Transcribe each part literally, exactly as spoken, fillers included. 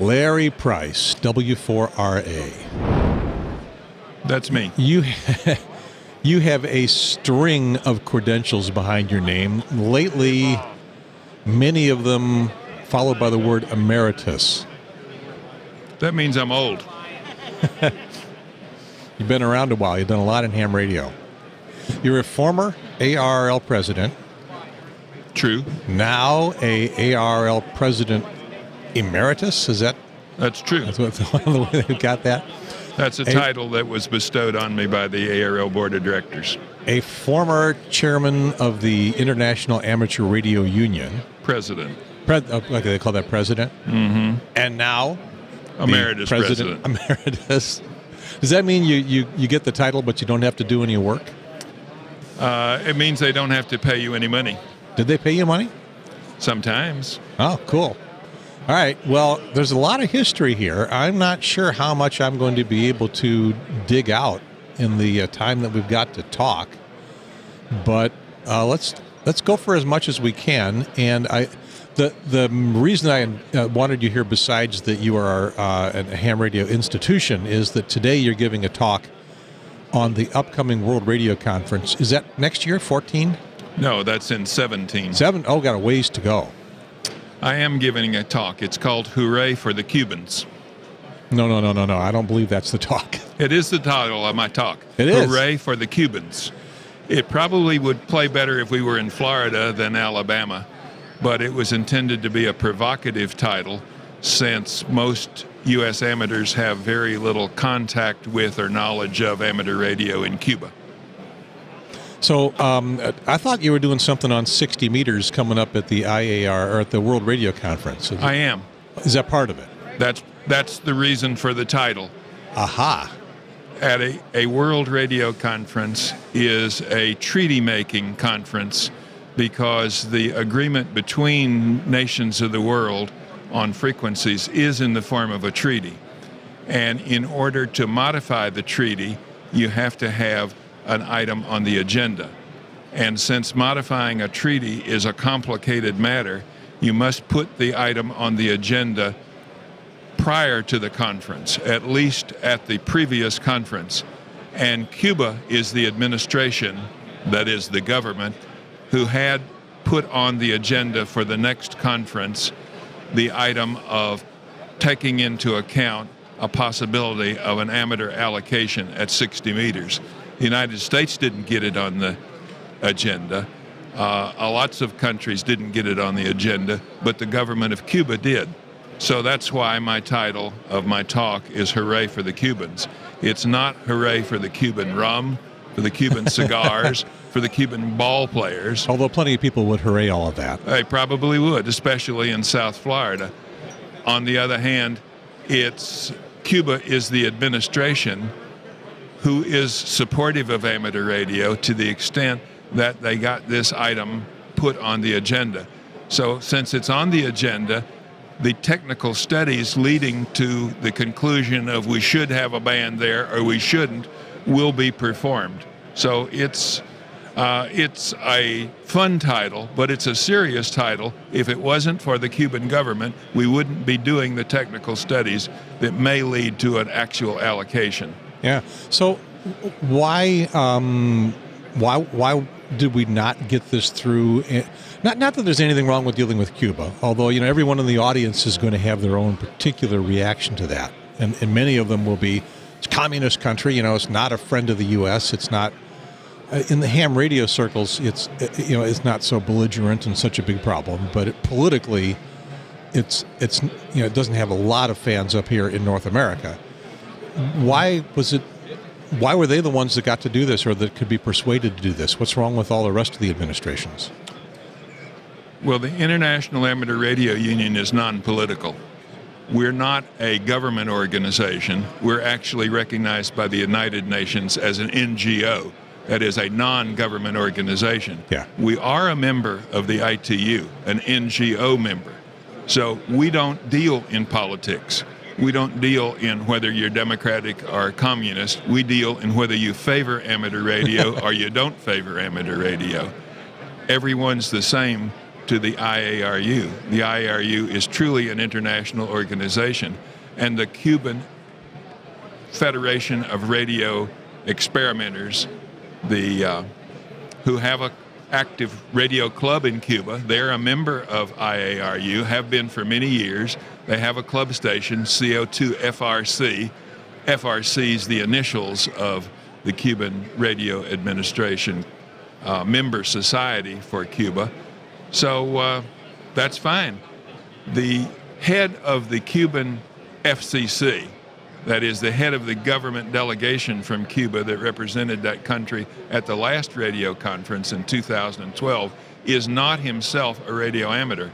Larry Price, W four R A. That's me. You, you have a string of credentials behind your name. Lately, many of them followed by the word emeritus. That means I'm old. You've been around a while. You've done a lot in ham radio. You're a former A R R L president. True. Now a A R R L president emeritus. Is that? That's true. That's what, the way they got that. That's a, a title that was bestowed on me by the A R R L board of directors. A former chairman of the International Amateur Radio Union. President. Pre oh, okay, they call that president. Mm-hmm. And now, emeritus president. president. Emeritus. Does that mean you you you get the title, but you don't have to do any work? Uh, it means they don't have to pay you any money. Did they pay you money? Sometimes. Oh, cool. All right. Well, there's a lot of history here. I'm not sure how much I'm going to be able to dig out in the uh, time that we've got to talk, but uh, let's let's go for as much as we can. And I, the the reason I uh, wanted you here, besides that you are uh, a ham radio institution, is that today you're giving a talk on the upcoming World Radio Conference. Is that next year, fourteen? No, that's in seventeen. Seven? Oh, got a ways to go. I am giving a talk. It's called Hooray for the Cubans. No, no, no, no, no. I don't believe that's the talk. It is the title of my talk. It is. Hooray for the Cubans. It probably would play better if we were in Florida than Alabama, but it was intended to be a provocative title since most U S amateurs have very little contact with or knowledge of amateur radio in Cuba. So um, I thought you were doing something on sixty meters coming up at the I A R or at the World Radio Conference. Is I it, am. Is that part of it? That's that's the reason for the title. Aha! At a a World Radio Conference is a treaty-making conference because the agreement between nations of the world on frequencies is in the form of a treaty, and in order to modify the treaty, you have to have an item on the agenda. And since modifying a treaty is a complicated matter, you must put the item on the agenda prior to the conference, at least at the previous conference. And Cuba is the administration, that is the government, who had put on the agenda for the next conference the item of taking into account a possibility of an amateur allocation at sixty meters. The United States didn't get it on the agenda. Uh, lots of countries didn't get it on the agenda, but the government of Cuba did. So that's why my title of my talk is Hooray for the Cubans. It's not hooray for the Cuban rum, for the Cuban cigars, for the Cuban ball players. Although plenty of people would hooray all of that. They probably would, especially in South Florida. On the other hand, it's Cuba is the administration who is supportive of amateur radio to the extent that they got this item put on the agenda. So since it's on the agenda, the technical studies leading to the conclusion of we should have a band there or we shouldn't will be performed. So it's, uh, it's a fun title, but it's a serious title. If it wasn't for the Cuban government, we wouldn't be doing the technical studies that may lead to an actual allocation. Yeah. So, why, um, why, why did we not get this through? Not, not that there's anything wrong with dealing with Cuba, although you know everyone in the audience is going to have their own particular reaction to that, and, and many of them will be, it's a communist country. You know, it's not a friend of the U S It's not uh, in the ham radio circles. It's you know, it's not so belligerent and such a big problem, but it, politically, it's it's you know, it doesn't have a lot of fans up here in North America. Why was it? Why were they the ones that got to do this, or that could be persuaded to do this? What's wrong with all the rest of the administrations? Well, the International Amateur Radio Union is non-political. We're not a government organization. We're actually recognized by the United Nations as an N G O, that is a non-government organization. Yeah. We are a member of the I T U, an N G O member. So we don't deal in politics. We don't deal in whether you're Democratic or Communist. We deal in whether you favor amateur radio or you don't favor amateur radio. Everyone's the same to the I A R U. The I A R U is truly an international organization, and the Cuban Federation of Radio Experimenters, the uh, who have a active radio club in Cuba. They're a member of I A R U, have been for many years. They have a club station, C O two F R C. F R C is the initials of the Cuban Radio Administration uh, member society for Cuba. So uh, that's fine. The head of the Cuban F C C, that is the head of the government delegation from Cuba that represented that country at the last radio conference in two thousand twelve, is not himself a radio amateur,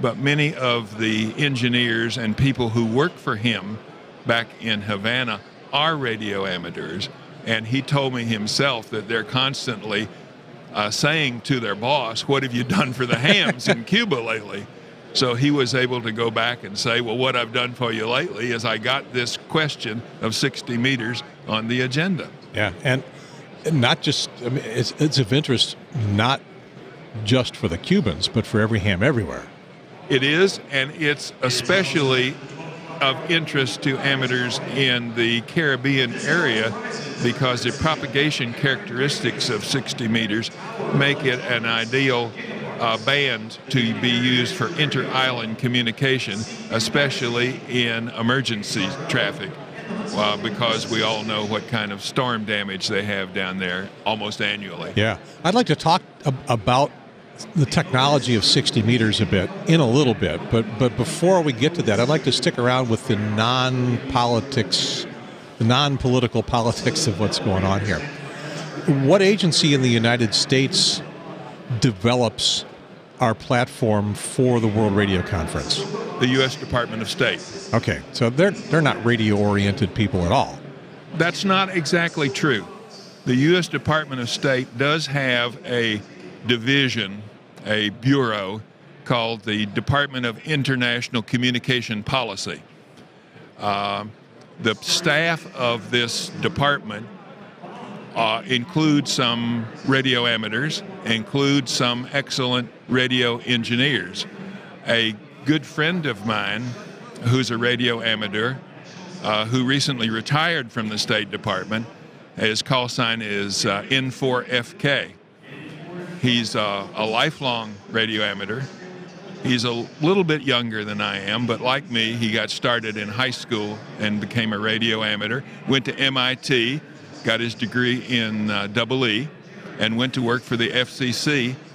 but many of the engineers and people who work for him back in Havana are radio amateurs, and he told me himself that they're constantly uh, saying to their boss, what have you done for the hams in Cuba lately? So he was able to go back and say, well, what I've done for you lately is I got this question of sixty meters on the agenda. Yeah, and not just, I mean, it's, it's of interest not just for the Cubans, but for every ham everywhere. It is, and it's especially of interest to amateurs in the Caribbean area because the propagation characteristics of sixty meters make it an ideal Uh, band to be used for inter-island communication, especially in emergency traffic, uh, because we all know what kind of storm damage they have down there almost annually. Yeah. I'd like to talk ab about the technology of sixty meters a bit, in a little bit, but, but before we get to that, I'd like to stick around with the non-politics, the non-political politics of what's going on here. What agency in the United States develops our platform for the World Radio Conference? The U S Department of State. Okay, so they're, they're not radio-oriented people at all. That's not exactly true. The U S Department of State does have a division, a bureau, called the Department of International Communication Policy. Uh, the staff of this department Uh, include some radio amateurs, include some excellent radio engineers. A good friend of mine who's a radio amateur uh, who recently retired from the State Department, his call sign is uh, N four F K. He's uh, a lifelong radio amateur. He's a little bit younger than I am, but like me, he got started in high school and became a radio amateur, went to M I T, got his degree in uh, double E, and went to work for the F C C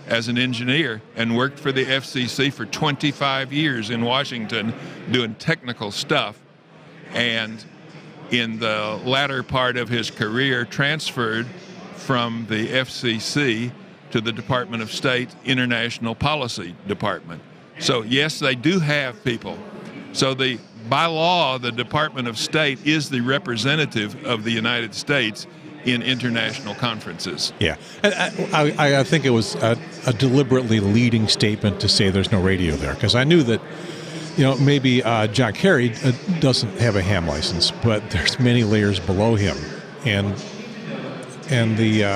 as an engineer, and worked for the F C C for twenty-five years in Washington doing technical stuff, and in the latter part of his career transferred from the F C C to the Department of State International Policy Department. So yes, they do have people. So the By law, the Department of State is the representative of the United States in international conferences. Yeah, I, I, I think it was a, a deliberately leading statement to say there's no radio there, because I knew that, you know, maybe uh, John Kerry uh, doesn't have a ham license, but there's many layers below him, and and the uh,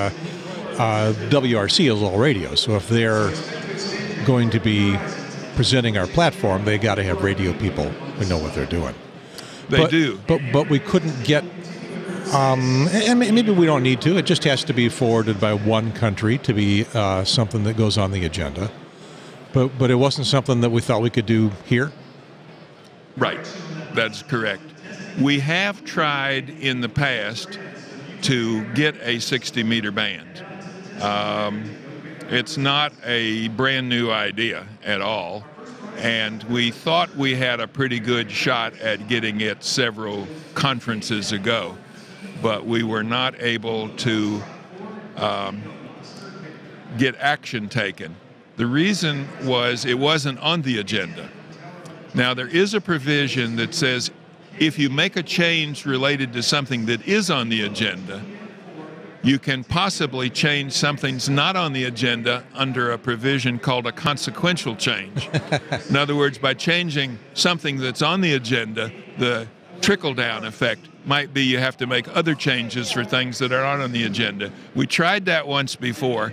uh, W R C is all radio. So if they're going to be presenting our platform, they got to have radio people who know what they're doing. They but, do. But but we couldn't get, um, and maybe we don't need to, it just has to be forwarded by one country to be uh, something that goes on the agenda. But, but it wasn't something that we thought we could do here? Right, that's correct. We have tried in the past to get a sixty meter band. Um, It's not a brand new idea at all, and we thought we had a pretty good shot at getting it several conferences ago, but we were not able to um, get action taken. The reason was it wasn't on the agenda. Now, there is a provision that says if you make a change related to something that is on the agenda, you can possibly change something's not on the agenda under a provision called a consequential change. In other words, by changing something that's on the agenda, the trickle-down effect might be you have to make other changes for things that are not on the agenda. We tried that once before,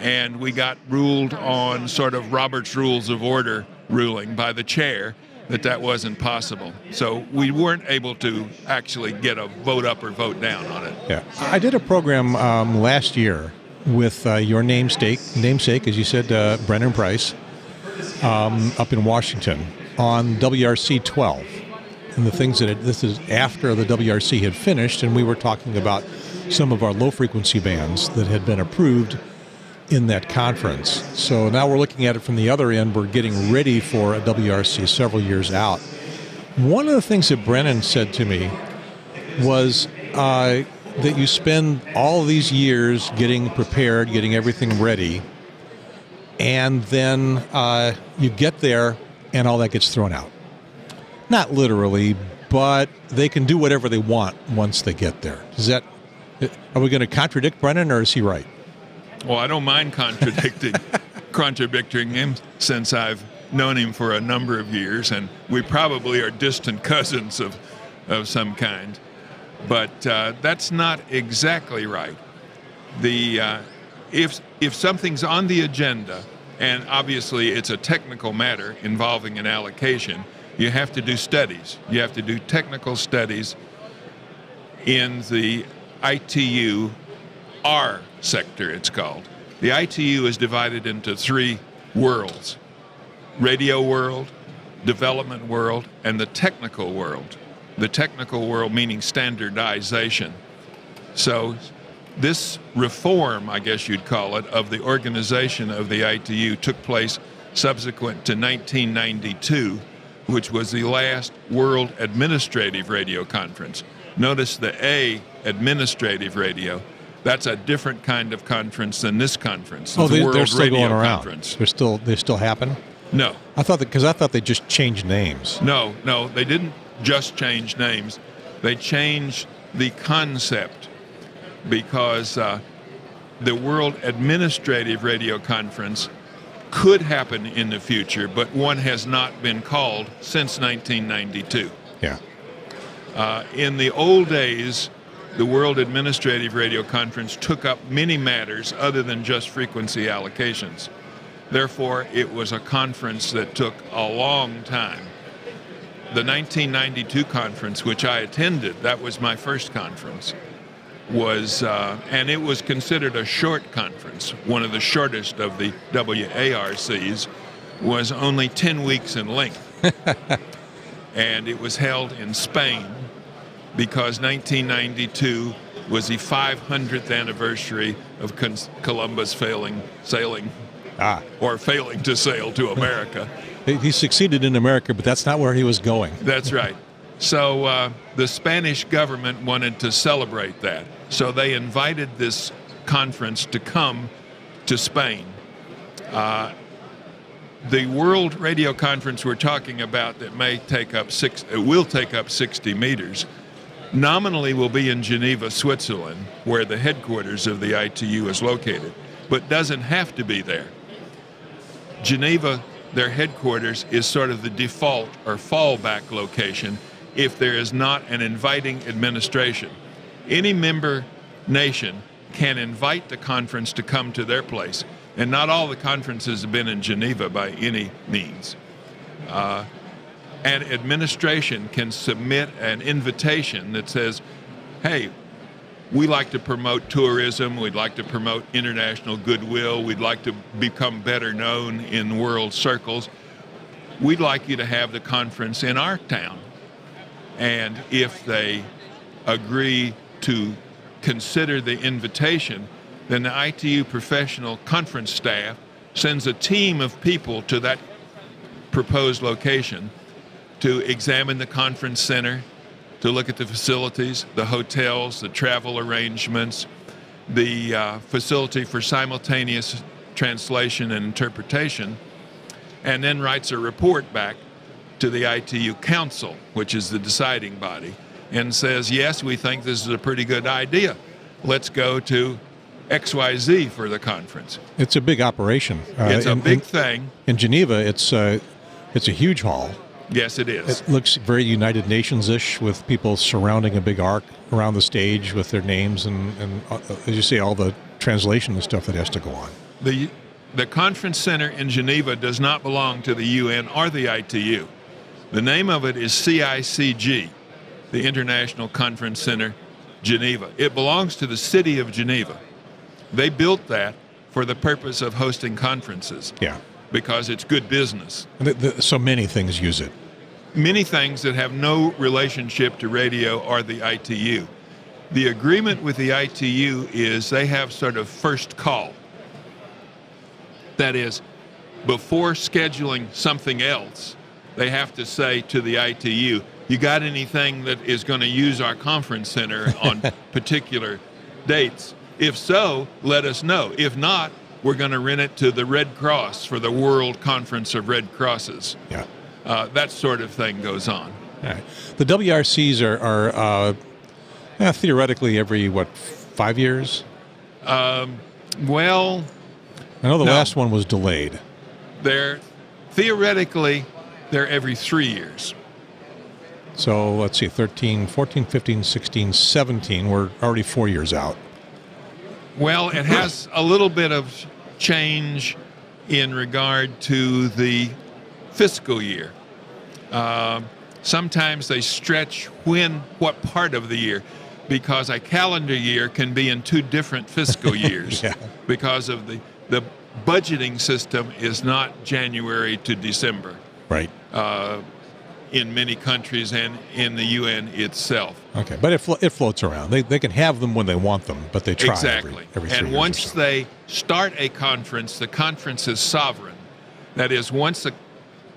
and we got ruled on sort of Robert's Rules of Order ruling by the chair that that wasn't possible. So we weren't able to actually get a vote up or vote down on it. Yeah, I did a program um, last year with uh, your namesake, namesake, as you said, uh, Brennan Price, um, up in Washington on W R C twelve. And the things that it, this is after the W R C had finished, and we were talking about some of our low-frequency bands that had been approved in that conference. So now we're looking at it from the other end. We're getting ready for a W R C several years out. One of the things that Brennan said to me was uh, that you spend all these years getting prepared, getting everything ready, and then uh, you get there and all that gets thrown out. Not literally, but they can do whatever they want once they get there. Is that, are we going to contradict Brennan, or is he right? Well, I don't mind contradicting, contradicting him, since I've known him for a number of years, and we probably are distant cousins of, of some kind. But uh, that's not exactly right. The uh, if if something's on the agenda, and obviously it's a technical matter involving an allocation, you have to do studies. You have to do technical studies in the I T U R sector, it's called. The I T U is divided into three worlds: radio world, development world, and the technical world. The technical world meaning standardization. So this reform, I guess you'd call it, of the organization of the I T U took place subsequent to nineteen ninety-two. Which was the last World Administrative Radio Conference. Notice the A, Administrative Radio. That's a different kind of conference than this conference. Oh, the they, World they're still Radio going around. Conference. They're still, they still happen? No. I thought that, because I thought they just changed names. No, no, they didn't just change names. They changed the concept, because uh, the World Administrative Radio Conference could happen in the future, but one has not been called since nineteen ninety-two. Yeah. Uh, in the old days, the World Administrative Radio Conference took up many matters other than just frequency allocations. Therefore, it was a conference that took a long time. The nineteen ninety-two conference, which I attended, that was my first conference, was, uh, and it was considered a short conference. One of the shortest of the W A R Cs, was only ten weeks in length. And it was held in Spain because nineteen ninety-two was the five hundredth anniversary of Columbus failing, sailing, ah. or failing to sail to America. He succeeded in America, but that's not where he was going. That's right. So uh, the Spanish government wanted to celebrate that. So they invited this conference to come to Spain. Uh, the World Radio Conference we're talking about that may take up six, it will take up sixty meters, nominally will be in Geneva, Switzerland, where the headquarters of the I T U is located, but doesn't have to be there. Geneva, their headquarters, is sort of the default or fallback location if there is not an inviting administration. Any member nation can invite the conference to come to their place, and not all the conferences have been in Geneva by any means. Uh, an administration can submit an invitation that says, hey, we like to promote tourism, we'd like to promote international goodwill, we'd like to become better known in world circles. We'd like you to have the conference in our town. And if they agree to consider the invitation, then the I T U professional conference staff sends a team of people to that proposed location to examine the conference center, to look at the facilities, the hotels, the travel arrangements, the uh, facility for simultaneous translation and interpretation, and then writes a report back to the I T U Council, which is the deciding body, and says, yes, we think this is a pretty good idea. Let's go to X Y Z for the conference. It's a big operation. Uh, it's a in, big in, thing. In Geneva, it's, uh, it's a huge hall. Yes, it is. It looks very United Nations-ish, with people surrounding a big arc around the stage with their names and, and uh, as you say, all the translation and stuff that has to go on. the, the conference center in Geneva does not belong to the U N or the I T U. The name of it is C I C G, the International Conference Center, Geneva. It belongs to the city of Geneva. They built that for the purpose of hosting conferences. Yeah. Because it's good business. So many things use it. Many things that have no relationship to radio or the I T U. The agreement with the I T U is they have sort of first call. That is, before scheduling something else, they have to say to the I T U, you got anything that is going to use our conference center on particular dates? If so, let us know. If not, we're going to rent it to the Red Cross for the World Conference of Red Crosses. Yeah. Uh, that sort of thing goes on. Right. The W R Cs are, are uh, eh, theoretically every, what, five years? Um, well... I know the no, last one was delayed. They're, theoretically, they're every three years. So, let's see, thirteen, fourteen, fifteen, sixteen, seventeen, we're already four years out. Well, it has a little bit of change in regard to the fiscal year. Uh, sometimes they stretch when, what part of the year, because a calendar year can be in two different fiscal years. Yeah. Because of the, the budgeting system is not January to December. Right. Uh, in many countries and in the U N itself. Okay, but it, flo it floats around. They, they can have them when they want them, but they try exactly. every, every three And once so. they start a conference, the conference is sovereign. That is, once the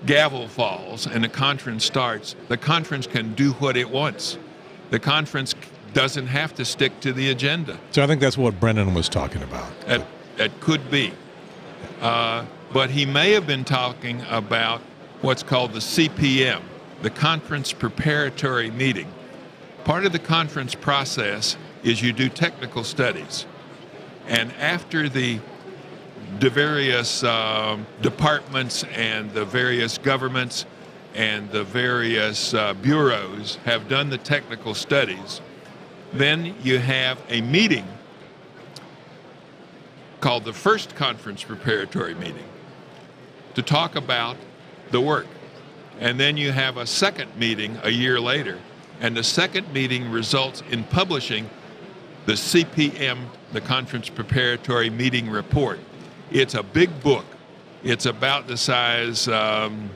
gavel falls and the conference starts, the conference can do what it wants. The conference doesn't have to stick to the agenda. So I think that's what Brennan was talking about. That, that could be. Uh, but he may have been talking about what's called the C P M, the Conference Preparatory Meeting. Part of the conference process is you do technical studies. And after the, the various uh, departments and the various governments and the various uh, bureaus have done the technical studies, then you have a meeting called the first Conference Preparatory Meeting to talk about the work. And then you have a second meeting a year later, and the second meeting results in publishing the C P M, the Conference Preparatory Meeting Report. It's a big book. It's about the size um,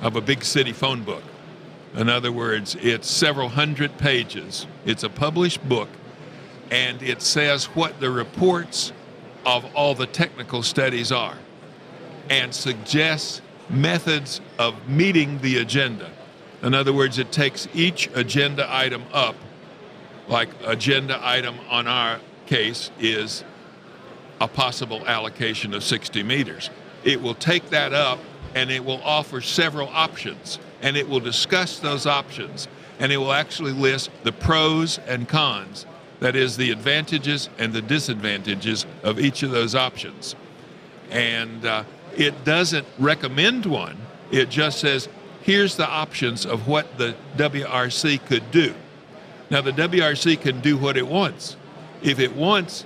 of a big city phone book. In other words, it's several hundred pages. It's a published book, and it says what the reports of all the technical studies are and suggests methods of meeting the agenda. In other words, it takes each agenda item up, like agenda item on our case is a possible allocation of sixty meters. It will take that up and it will offer several options, and it will discuss those options, and it will actually list the pros and cons, that is the advantages and the disadvantages of each of those options. And uh, it doesn't recommend one. It just says, here's the options of what the W R C could do. Now, the W R C can do what it wants. If it wants,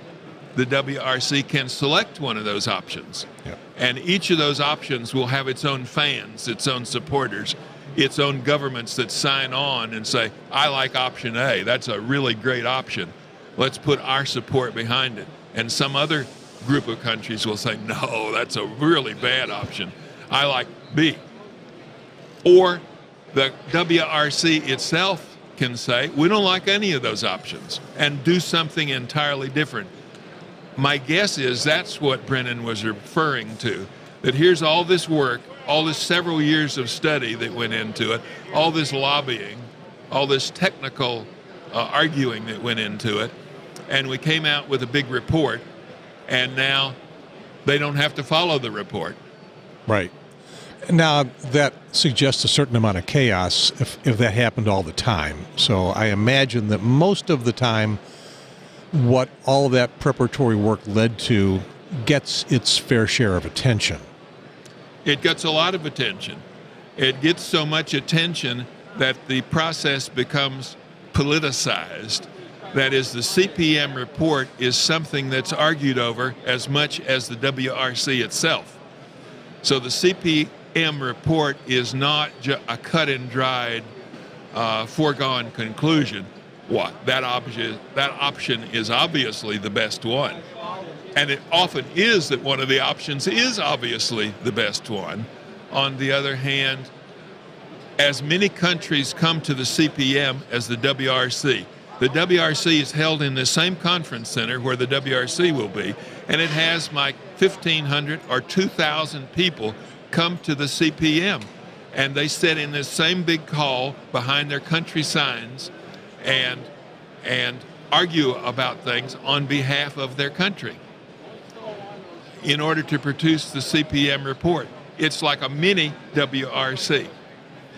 the W R C can select one of those options. Yep. And each of those options will have its own fans, its own supporters, its own governments that sign on and say, I like option A. That's a really great option. Let's put our support behind it. And some other group of countries will say, no, that's a really bad option. I like B. Or the W R C itself can say, we don't like any of those options and do something entirely different. My guess is that's what Brennan was referring to, that here's all this work, all this several years of study that went into it, all this lobbying, all this technical uh, arguing that went into it, and we came out with a big report. And now they don't have to follow the report. Right. Now, that suggests a certain amount of chaos if, if that happened all the time. So I imagine that most of the time, what all of that preparatory work led to gets its fair share of attention. It gets a lot of attention. It gets so much attention that the process becomes politicized. That is, the C P M report is something that's argued over as much as the W R C itself. So the C P M report is not a cut and dried, uh, foregone conclusion. What? That option, that option is obviously the best one. And it often is that one of the options is obviously the best one. On the other hand, as many countries come to the C P M as the W R C. The W R C is held in the same conference center where the W R C will be, and it has like fifteen hundred or two thousand people come to the C P M. And they sit in this same big hall behind their country signs and, and argue about things on behalf of their country in order to produce the C P M report. It's like a mini W R C.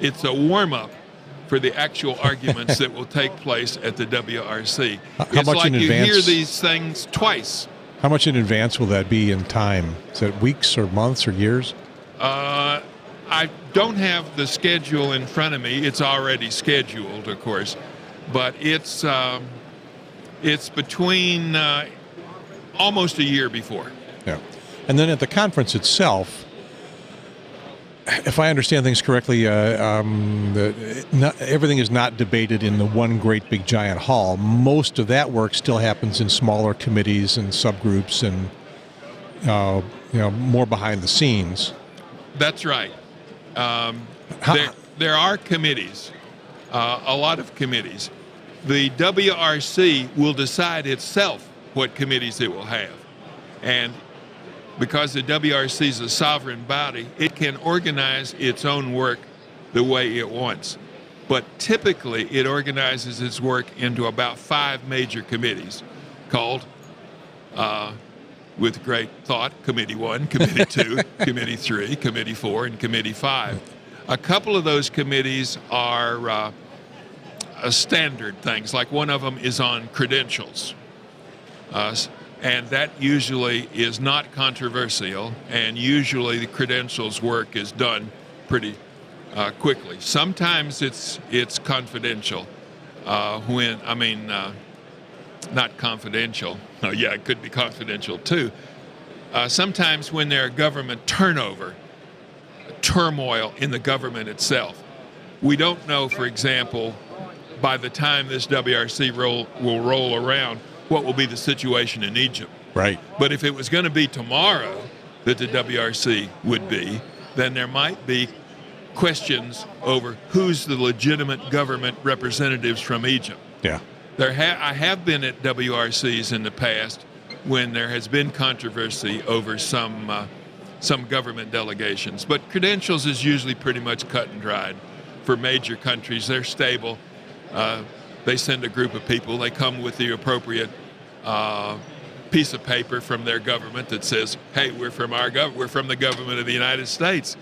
It's a warm-up for the actual arguments that will take place at the W R C. How it's much like in you advance, hear these things twice. How much in advance will that be in time? Is that weeks or months or years? Uh, I don't have the schedule in front of me. It's already scheduled, of course, but it's um, it's between uh, almost a year before. Yeah, and then at the conference itself, if I understand things correctly, uh, um, the, not, everything is not debated in the one great big giant hall. Most of that work still happens in smaller committees and subgroups and uh, you know, more behind the scenes. That's right. Um, there, there are committees, uh, a lot of committees. The W R C will decide itself what committees it will have. And because the W R C is a sovereign body, it can organize its own work the way it wants. But typically, it organizes its work into about five major committees called, uh, with great thought, Committee one, Committee two, Committee three, Committee four, and Committee five. A couple of those committees are uh, uh, standard things, like one of them is on credentials. Uh, And that usually is not controversial, and usually the credentials work is done pretty uh, quickly. Sometimes it's it's confidential. Uh, when I mean, uh, not confidential. Oh, yeah, it could be confidential too. Uh, sometimes when there are government turnover, turmoil in the government itself, we don't know, for example, by the time this W R C roll will roll around, what will be the situation in Egypt. Right. But if it was going to be tomorrow that the W R C would be, then there might be questions over who's the legitimate government representatives from Egypt. Yeah. There ha I have been at W R Cs in the past when there has been controversy over some, uh, some government delegations. But credentials is usually pretty much cut and dried for major countries. They're stable. Uh, They send a group of people. They come with the appropriate uh, piece of paper from their government that says, "Hey, we're from our gov we're from the government of the United States.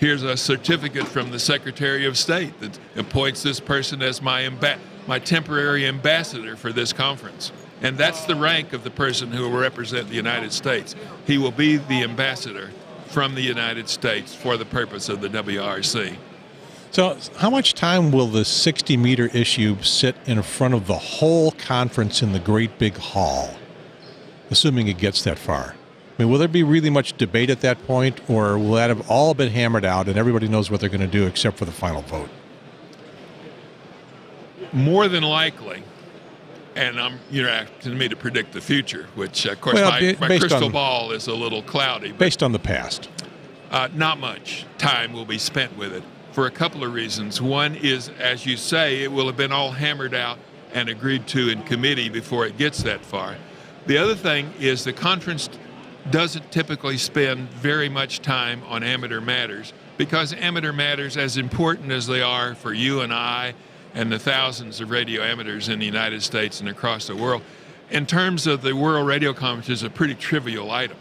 Here's a certificate from the Secretary of State that appoints this person as my my temporary ambassador for this conference." And that's the rank of the person who will represent the United States. He will be the ambassador from the United States for the purpose of the W R C. So how much time will the sixty meter issue sit in front of the whole conference in the great big hall, assuming it gets that far? I mean, will there be really much debate at that point, or will that have all been hammered out and everybody knows what they're going to do except for the final vote? More than likely, and I'm, you're asking me to predict the future, which, of course, well, my, my crystal on, ball is a little cloudy. But, based on the past. Uh, not much time will be spent with it, for a couple of reasons. One is, as you say, it will have been all hammered out and agreed to in committee before it gets that far. The other thing is the conference doesn't typically spend very much time on amateur matters, because amateur matters, as important as they are for you and I and the thousands of radio amateurs in the United States and across the world, in terms of the World Radio Conference, is a pretty trivial item.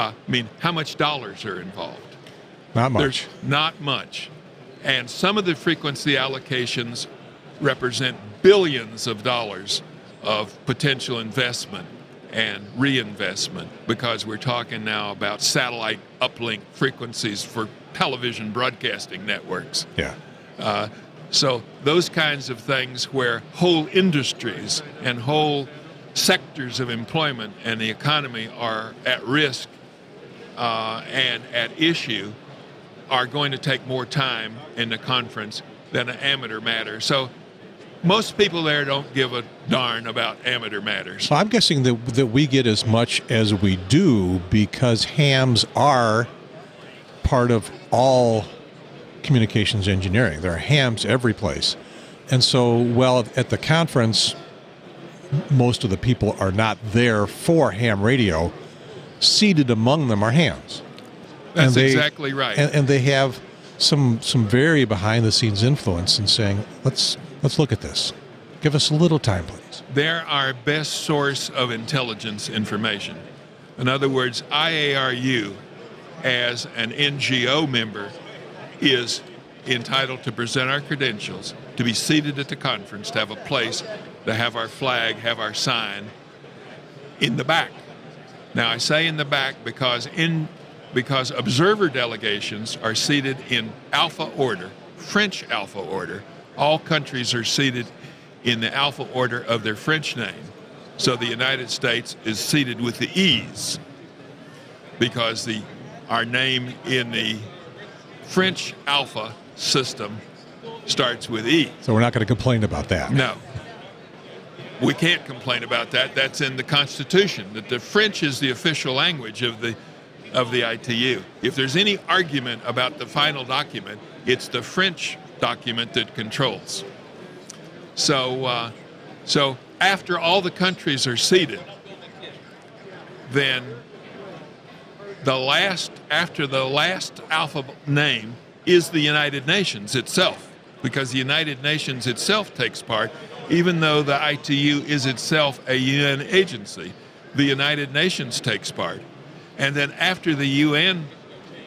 Uh, I mean, how much dollars are involved? Not much. There's not much. And some of the frequency allocations represent billions of dollars of potential investment and reinvestment, because we're talking now about satellite uplink frequencies for television broadcasting networks. Yeah. Uh, So those kinds of things where whole industries and whole sectors of employment and the economy are at risk uh, and at issue are going to take more time in the conference than an amateur matter. So most people there don't give a darn about amateur matters. Well, I'm guessing that, that we get as much as we do because hams are part of all communications engineering. There are hams every place. And so, well, at the conference, most of the people are not there for ham radio. Seated among them are hams. That's they, exactly right. And, and they have some some very behind-the-scenes influence in saying, let's... Let's look at this. Give us a little time, please. They're our best source of intelligence information. In other words, I A R U, as an N G O member, is entitled to present our credentials, to be seated at the conference, to have a place, to have our flag, have our sign in the back. Now, I say in the back because, in, because observer delegations are seated in alpha order, French alpha order. All countries are seated in the alpha order of their French name. So the United States is seated with the E's because the, our name in the French alpha system starts with E. So we're not going to complain about that. No. We can't complain about that. That's in the Constitution, that the French is the official language of the, of the I T U. If there's any argument about the final document, it's the French document that controls. So, uh, so after all the countries are seated, then the last, after the last alphabet name is the United Nations itself, because the United Nations itself takes part, even though the I T U is itself a U N agency, the United Nations takes part. And then after the U N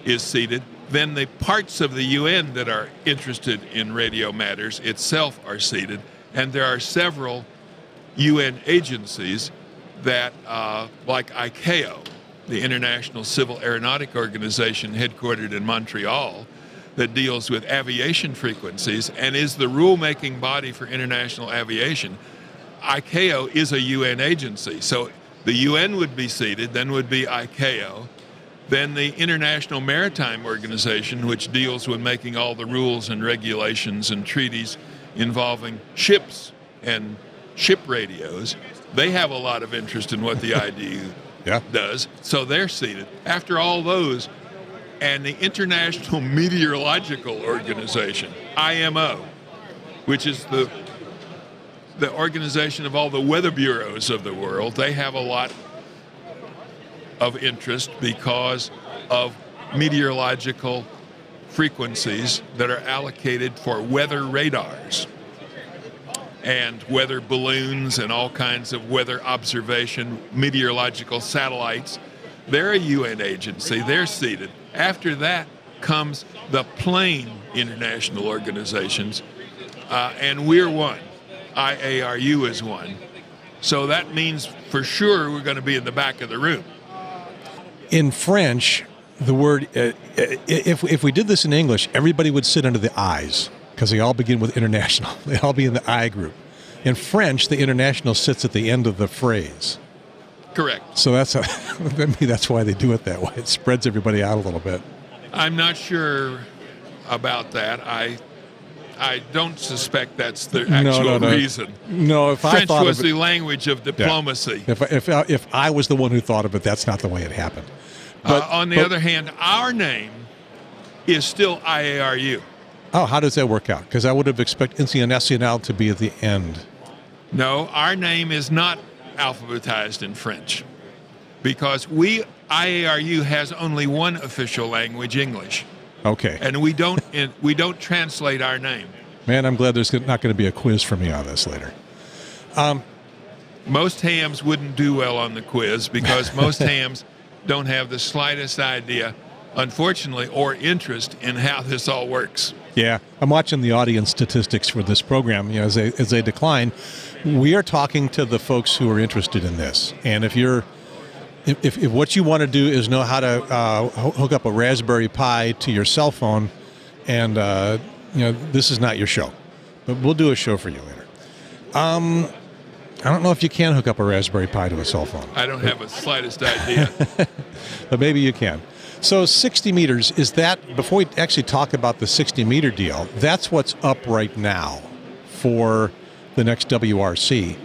is seated, then the parts of the U N that are interested in radio matters itself are seated. And there are several U N agencies that, uh, like I C A O, the International Civil Aeronautic Organization headquartered in Montreal, that deals with aviation frequencies and is the rule-making body for international aviation. I C A O is a U N agency. So the U N would be seated, then would be I C A O, then the International Maritime Organization, which deals with making all the rules and regulations and treaties involving ships and ship radios. They have a lot of interest in what the I D U yeah. does, so they're seated. After all those, and the International Meteorological Organization, I M O, which is the, the organization of all the weather bureaus of the world, they have a lot of interest because of meteorological frequencies that are allocated for weather radars and weather balloons and all kinds of weather observation, meteorological satellites. They're a U N agency, they're seated. After that comes the plain international organizations, uh, and we're one. I A R U is one. So that means for sure we're going to be in the back of the room. In French, the word, uh, if, if we did this in English, everybody would sit under the I's because they all begin with international. They all be in the I group. In French, the international sits at the end of the phrase. Correct. So that's a, maybe that's why they do it that way. It spreads everybody out a little bit. I'm not sure about that. I I don't suspect that's the actual no, no, no. reason. No, if French I thought was of it, the language of diplomacy. Yeah. If, I, if, I, if I was the one who thought of it, that's not the way it happened. But, uh, on the but, other hand, our name is still I A R U. Oh, how does that work out? Because I would have expected International to be at the end. No, our name is not alphabetized in French because we, I A R U, has only one official language, English. Okay. And we don't we don't translate our name. Man, I'm glad there's not going to be a quiz for me on this later. Um, most hams wouldn't do well on the quiz because most hams don't have the slightest idea, unfortunately, or interest in how this all works. Yeah, I'm watching the audience statistics for this program. You know, as they as they decline, we are talking to the folks who are interested in this. And if you're If, if, if what you want to do is know how to uh, hook up a Raspberry Pi to your cell phone, and uh, you know, this is not your show. But we'll do a show for you later. Um, I don't know if you can hook up a Raspberry Pi to a cell phone. I don't have the slightest idea. But maybe you can. So sixty meters, is that, before we actually talk about the sixty meter deal, that's what's up right now for the next W R C.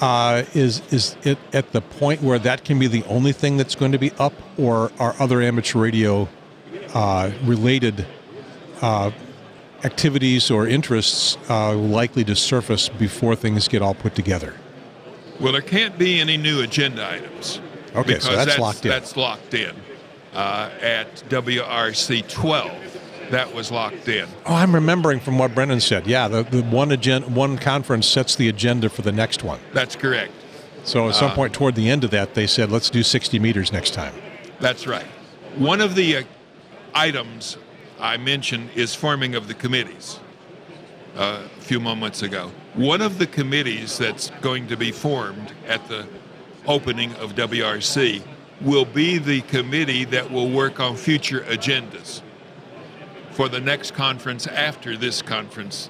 Uh, is is it at the point where that can be the only thing that's going to be up, or are other amateur radio uh, related uh, activities or interests uh, likely to surface before things get all put together? Well, there can't be any new agenda items. Okay, so that's, that's locked in. That's locked in uh, at W R C twelve. That was locked in. Oh, I'm remembering from what Brennan said. Yeah, the, the one agenda, one conference sets the agenda for the next one. That's correct. So at some uh, point toward the end of that, they said, let's do sixty meters next time. That's right. One of the uh, items I mentioned is forming of the committees uh, a few moments ago. One of the committees that's going to be formed at the opening of W R C will be the committee that will work on future agendas for the next conference after this conference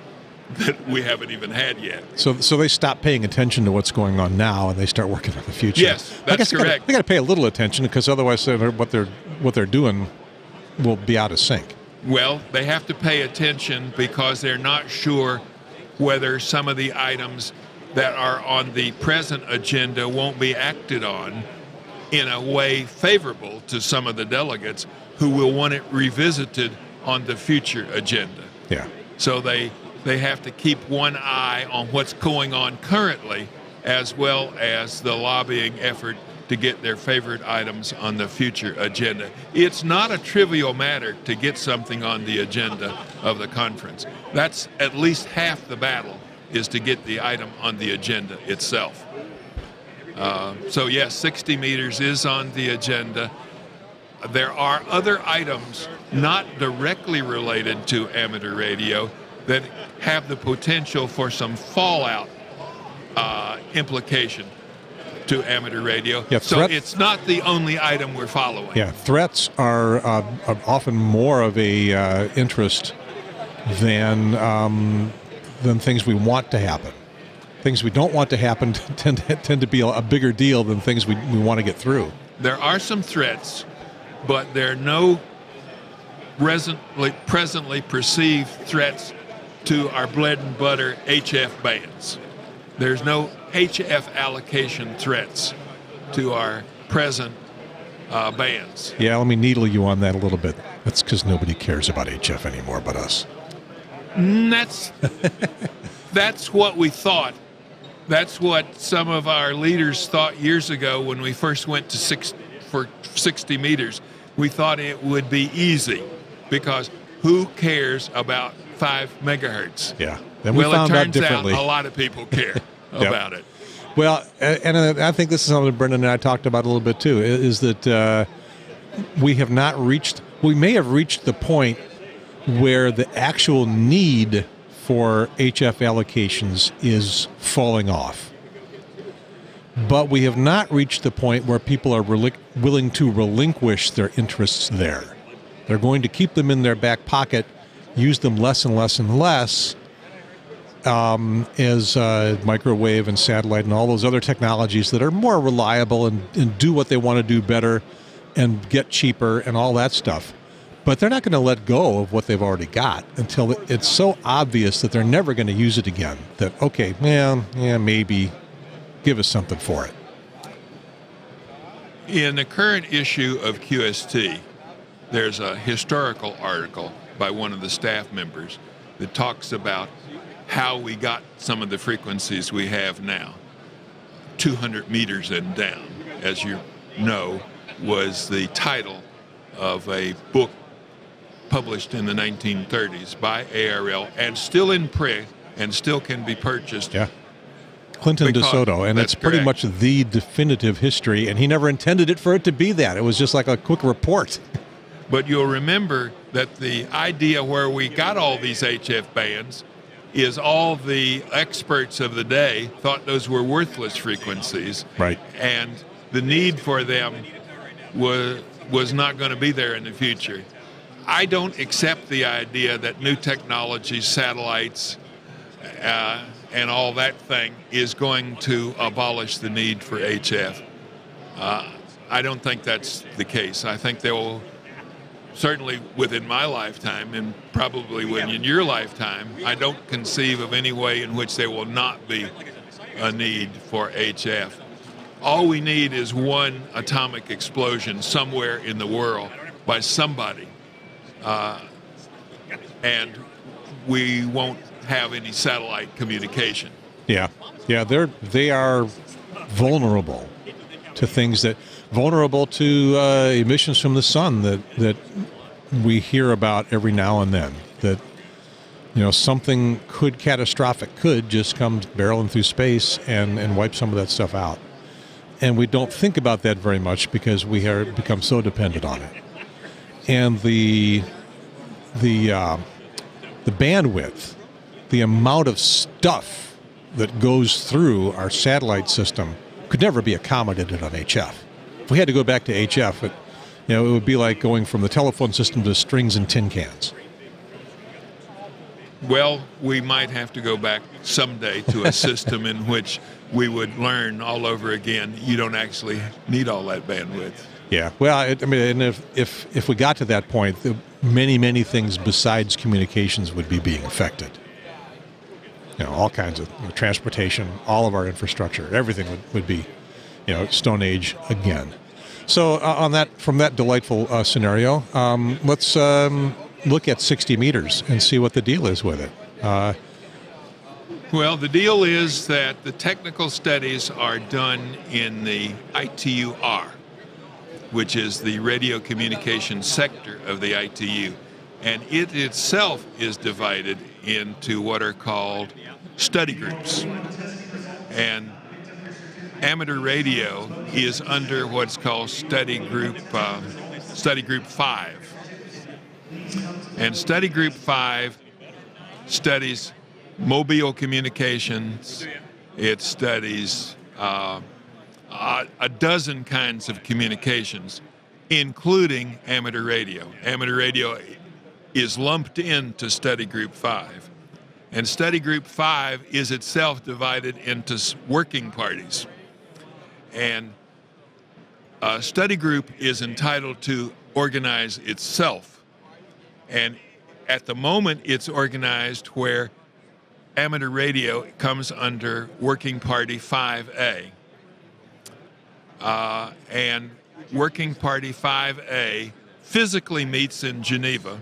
that we haven't even had yet. So so they stop paying attention to what's going on now and they start working on the future. Yes, that's correct. They gotta, they gotta pay a little attention, because otherwise they're, what they're what they're doing will be out of sync. Well, they have to pay attention because they're not sure whether some of the items that are on the present agenda won't be acted on in a way favorable to some of the delegates who will want it revisited on the future agenda. Yeah. So they they have to keep one eye on what's going on currently, as well as the lobbying effort to get their favorite items on the future agenda. It's not a trivial matter to get something on the agenda of the conference. That's at least half the battle, is to get the item on the agenda itself. Uh, so yes, sixty meters is on the agenda. There are other items not directly related to amateur radio that have the potential for some fallout uh, implication to amateur radio. Yeah, so it's not the only item we're following. Yeah, threats are, uh, are often more of a uh, interest than um, than things we want to happen. Things we don't want to happen tend to, tend to be a bigger deal than things we, we want to get through. There are some threats, but there are no presently, presently perceived threats to our bread and butter H F bands. There's no H F allocation threats to our present uh, bands. Yeah, let me needle you on that a little bit. That's because nobody cares about H F anymore but us. Mm, that's, that's what we thought. That's what some of our leaders thought years ago when we first went to six, for sixty meters. We thought it would be easy because who cares about five megahertz? Yeah. Then we well, found it turns out differently. Out a lot of people care yep. about it. Well, and I think this is something Brendan and I talked about a little bit too, is that uh, we have not reached, we may have reached the point where the actual need for H F allocations is falling off. But we have not reached the point where people are willing to relinquish their interests there. They're going to keep them in their back pocket, use them less and less and less um, as uh, microwave and satellite and all those other technologies that are more reliable and, and do what they want to do better and get cheaper and all that stuff. But they're not going to let go of what they've already got until it's so obvious that they're never going to use it again. That, okay, well, yeah, maybe give us something for it. In the current issue of Q S T, there's a historical article by one of the staff members that talks about how we got some of the frequencies we have now. two hundred meters and down, as you know, was the title of a book published in the nineteen thirties by A R R L and still in print and still can be purchased. Yeah. Clinton DeSoto, and it's pretty much the definitive history, and he never intended it for it to be that. It was just like a quick report. But you'll remember that the idea where we got all these H F bands is all the experts of the day thought those were worthless frequencies. Right. And the need for them was, was not going to be there in the future. I don't accept the idea that new technology, satellites, uh, and all that thing is going to abolish the need for H F. Uh, I don't think that's the case. I think they will, certainly within my lifetime and probably within your lifetime, I don't conceive of any way in which there will not be a need for H F. All we need is one atomic explosion somewhere in the world by somebody, uh, and we won't have any satellite communication. Yeah, yeah, they're they are vulnerable to things that vulnerable to uh, emissions from the sun that that we hear about every now and then. That, you know, something could catastrophic could just come barreling through space and and wipe some of that stuff out. And we don't think about that very much because we have become so dependent on it. And the the uh, the bandwidth, the amount of stuff that goes through our satellite system could never be accommodated on H F. If we had to go back to H F, it, you know, it would be like going from the telephone system to strings and tin cans. Well, we might have to go back someday to a system in which we would learn all over again. You don't actually need all that bandwidth. Yeah. Well, I, I mean, and if, if, if we got to that point, the many, many things besides communications would be being affected. You know, all kinds of, you know, transportation, all of our infrastructure, everything would, would be, you know, Stone Age again. So uh, on that, from that delightful uh, scenario, um, let's... Um, look at sixty meters and see what the deal is with it. Uh, well, the deal is that the technical studies are done in the I T U R, which is the radio communication sector of the I T U. And it itself is divided into what are called study groups. And amateur radio is under what's called study group, uh, study group five. And study group five studies mobile communications. It studies uh, a dozen kinds of communications, including amateur radio. Amateur radio is lumped into study group five. And study group five is itself divided into working parties. And a study group is entitled to organize itself. And at the moment, it's organized where amateur radio comes under Working Party five A. Uh, and Working Party five A physically meets in Geneva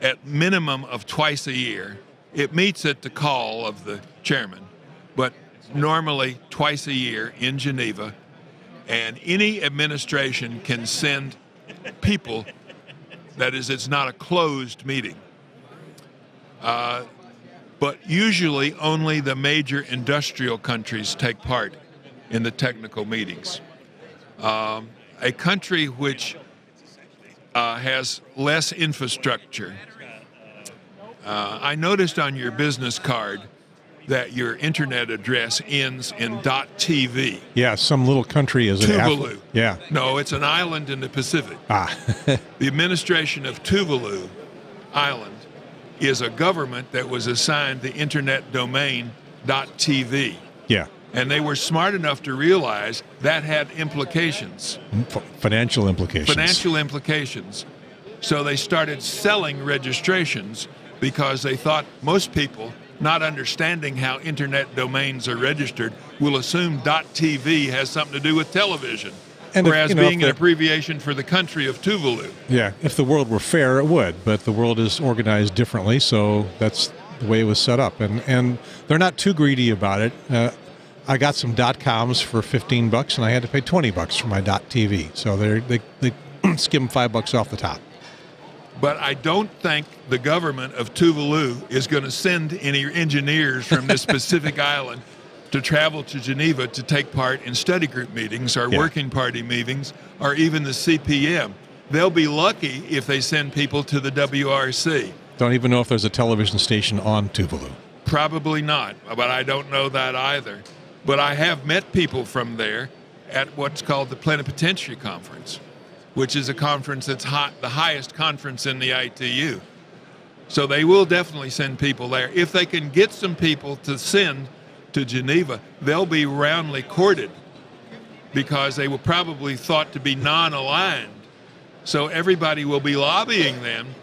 at minimum of twice a year. It meets at the call of the chairman, but normally twice a year in Geneva. And any administration can send people. That is, it's not a closed meeting. Uh, but usually only the major industrial countries take part in the technical meetings. Um, a country which uh, has less infrastructure. Uh, I noticed on your business card that your internet address ends in .tv. Yeah, some little country is an Tuvalu. Yeah. No, it's an island in the Pacific. Ah. The administration of Tuvalu Island is a government that was assigned the internet domain .tv. Yeah. And they were smart enough to realize that had implications. F financial implications. Financial implications. So they started selling registrations because they thought most people, not understanding how internet domains are registered, will assume .tv has something to do with television, and whereas if, you know, being an abbreviation for the country of Tuvalu. Yeah, if the world were fair, it would, but the world is organized differently, so that's the way it was set up. And and they're not too greedy about it. Uh, I got some .coms for fifteen bucks, and I had to pay twenty bucks for my .tv, so they they they skim five bucks off the top. But I don't think the government of Tuvalu is going to send any engineers from this Pacific island to travel to Geneva to take part in study group meetings or yeah. working party meetings or even the C P M. They'll be lucky if they send people to the W R C. Don't even know if there's a television station on Tuvalu. Probably not, but I don't know that either. But I have met people from there at what's called the Plenipotentiary Conference, which is a conference that's hot, the highest conference in the I T U. So they will definitely send people there. If they can get some people to send to Geneva, they'll be roundly courted because they were probably thought to be non-aligned. So everybody will be lobbying them,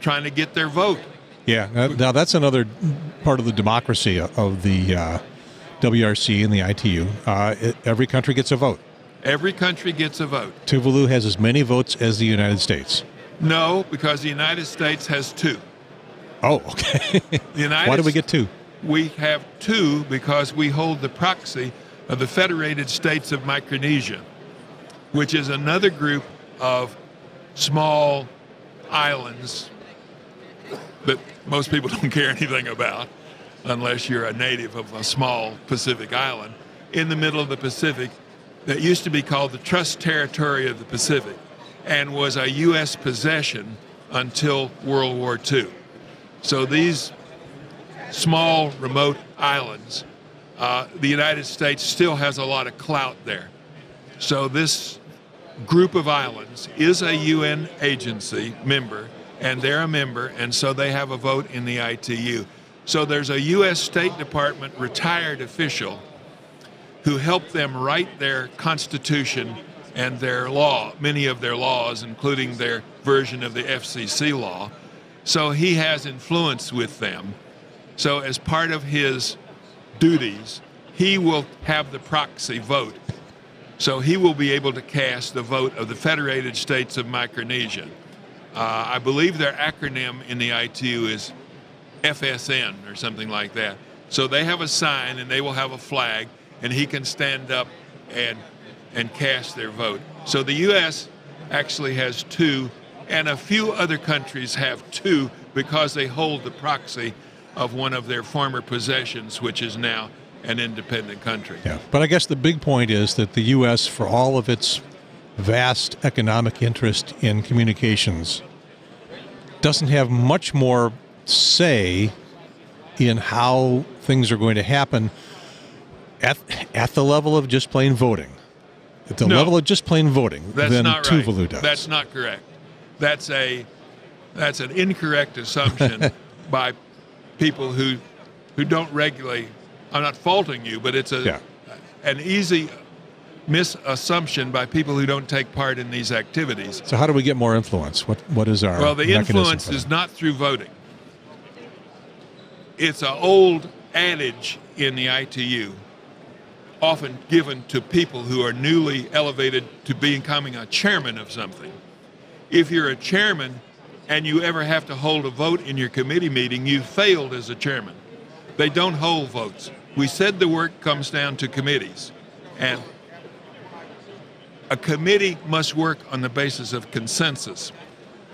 trying to get their vote. Yeah, now that's another part of the democracy of the uh, W R C and the I T U. Uh, it, every country gets a vote. Every country gets a vote. Tuvalu has as many votes as the United States. No, because the United States has two. Oh, okay. The United Why do we get two? We have two because we hold the proxy of the Federated States of Micronesia, which is another group of small islands that most people don't care anything about unless you're a native of a small Pacific island in the middle of the Pacific that used to be called the Trust Territory of the Pacific and was a U S possession until World War Two. So these small remote islands, uh, the United States still has a lot of clout there. So this group of islands is a U N agency member, and they're a member, and so they have a vote in the I T U. So there's a U S State Department retired official who helped them write their constitution and their law, many of their laws, including their version of the F C C law. So he has influence with them. So as part of his duties, he will have the proxy vote. So he will be able to cast the vote of the Federated States of Micronesia. Uh, I believe their acronym in the I T U is F S N or something like that. So they have a sign and they will have a flag, and he can stand up and, and cast their vote. So the U S actually has two, and a few other countries have two because they hold the proxy of one of their former possessions, which is now an independent country. Yeah. But I guess the big point is that the U S, for all of its vast economic interest in communications, doesn't have much more say in how things are going to happen at, at the level of just plain voting. At the no, level of just plain voting that's than not right. Tuvalu does. That's not correct. That's, a, that's an incorrect assumption by people who, who don't regulate. I'm not faulting you, but it's a, yeah. an easy misassumption by people who don't take part in these activities. So how do we get more influence? What What is our Well, the influence is not through voting. It's an old adage in the I T U, often given to people who are newly elevated to becoming a chairman of something. If you're a chairman and you ever have to hold a vote in your committee meeting, you failed as a chairman. They don't hold votes. We said the work comes down to committees, and a committee must work on the basis of consensus.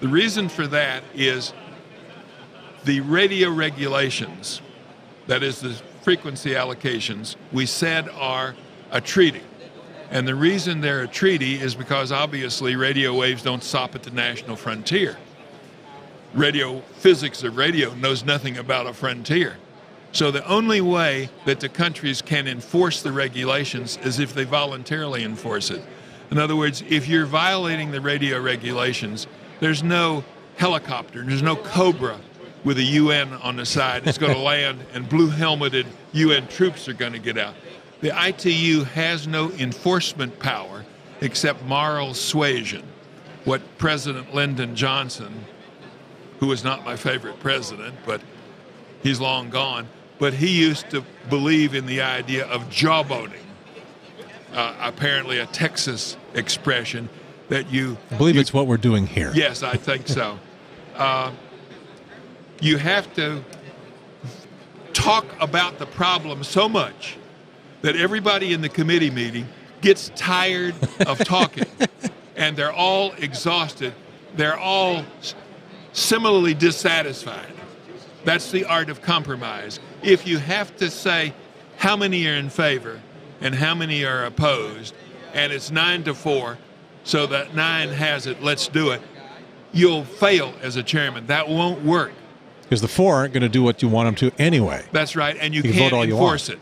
The reason for that is the radio regulations, that is the frequency allocations, we said are a treaty. And the reason they're a treaty is because obviously radio waves don't stop at the national frontier. Radio physics of radio knows nothing about a frontier. So the only way that the countries can enforce the regulations is if they voluntarily enforce it. In other words, if you're violating the radio regulations, there's no helicopter, there's no Cobra with a U N on the side that's going to land and blue-helmeted U N troops are going to get out. The I T U has no enforcement power except moral suasion. What President Lyndon Johnson, who is not my favorite president, but he's long gone, but he used to believe in the idea of jawboning. Uh, apparently a Texas expression that you... I believe you, it's what we're doing here. Yes, I think so. Uh, you have to talk about the problem so much that everybody in the committee meeting gets tired of talking, and they're all exhausted. They're all similarly dissatisfied. That's the art of compromise. If you have to say how many are in favor and how many are opposed, and it's nine to four, so that nine has it, let's do it, you'll fail as a chairman. That won't work. Because the four aren't going to do what you want them to anyway. That's right, and you, you can't can enforce you it.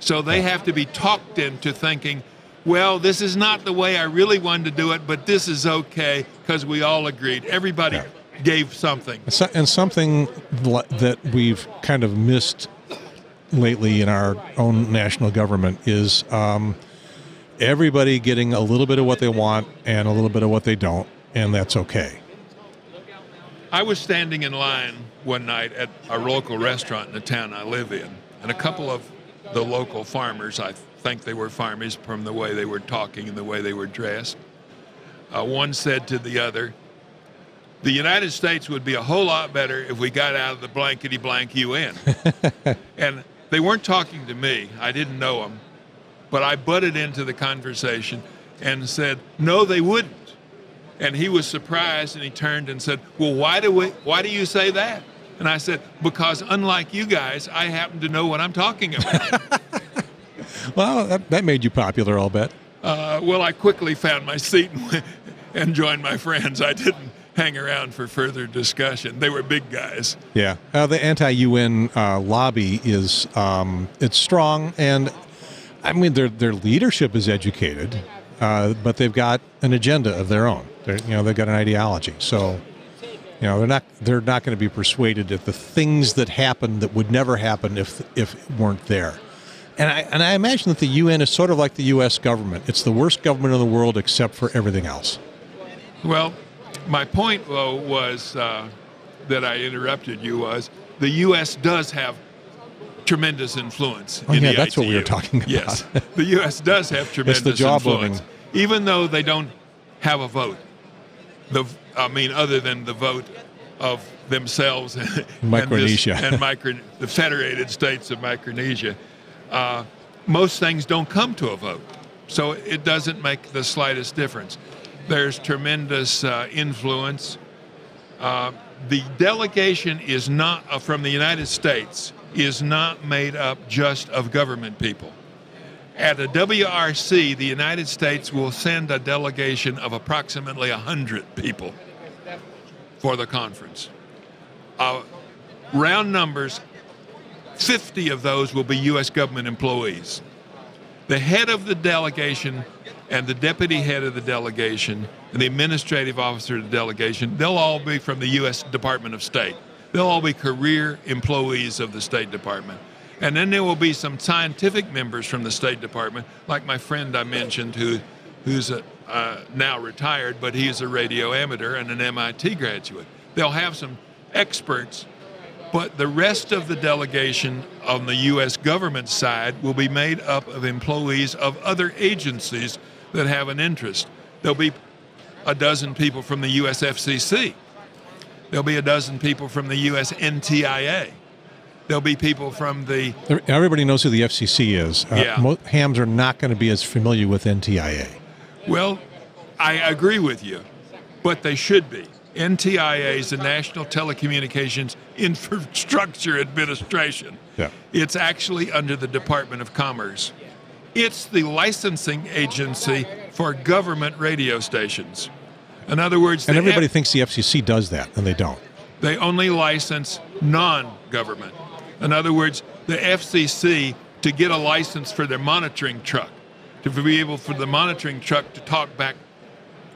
So they have to be talked into thinking, well, this is not the way I really wanted to do it, but this is okay because we all agreed. Everybody yeah. gave something. And something that we've kind of missed lately in our own national government is um, everybody getting a little bit of what they want and a little bit of what they don't, and that's okay. I was standing in line one night at a local restaurant in the town I live in, and a couple of the local farmers, I think they were farmers from the way they were talking and the way they were dressed, uh, one said to the other, the United States would be a whole lot better if we got out of the blankety-blank U N. And they weren't talking to me. I didn't know them. But I butted into the conversation and said, no, they wouldn't. And he was surprised, and he turned and said, well, why do, we, why do you say that? And I said, because unlike you guys, I happen to know what I'm talking about. Well, that, that made you popular, I'll bet. Uh, well, I quickly found my seat and, and joined my friends. I didn't hang around for further discussion. They were big guys. Yeah. Uh, the anti-U N uh, lobby is um, it's strong, and I mean, their, their leadership is educated, uh, but they've got an agenda of their own. They're, you know, they've got an ideology. So, you know, they're not they're not going to be persuaded at the things that happen that would never happen if if it weren't there. And I and I imagine that the U N is sort of like the U S government. It's the worst government in the world except for everything else. Well, my point though was uh, that I interrupted you was the U S does have tremendous influence. Oh, in yeah, the that's I T U. What we were talking about. Yes, the U S does have tremendous it's the job influence, living. Even though they don't have a vote. The, I mean, other than the vote of themselves and Micronesia and, this, and micro, the Federated States of Micronesia, uh, most things don't come to a vote, so it doesn't make the slightest difference. There's tremendous uh, influence. Uh, the delegation is not uh, from the United States is not made up just of government people. At a W R C, the United States will send a delegation of approximately one hundred people for the conference. Uh, round numbers, fifty of those will be U S government employees. The head of the delegation and the deputy head of the delegation and the administrative officer of the delegation, they'll all be from the U S Department of State. They'll all be career employees of the State Department. And then there will be some scientific members from the State Department, like my friend I mentioned, who, who's a, uh, now retired, but he's a radio amateur and an M I T graduate. They'll have some experts, but the rest of the delegation on the U S government side will be made up of employees of other agencies that have an interest. There'll be a dozen people from the U S F C C. There'll be a dozen people from the U S N T I A. There'll be people from the... Everybody knows who the F C C is. Uh, yeah. Most hams are not going to be as familiar with N T I A. Well, I agree with you, but they should be. N T I A is the National Telecommunications Infrastructure Administration. Yeah. It's actually under the Department of Commerce. It's the licensing agency for government radio stations. In other words... And everybody F- thinks the F C C does that, and they don't. They only license non-government. In other words, the F C C, to get a license for their monitoring truck, to be able for the monitoring truck to talk back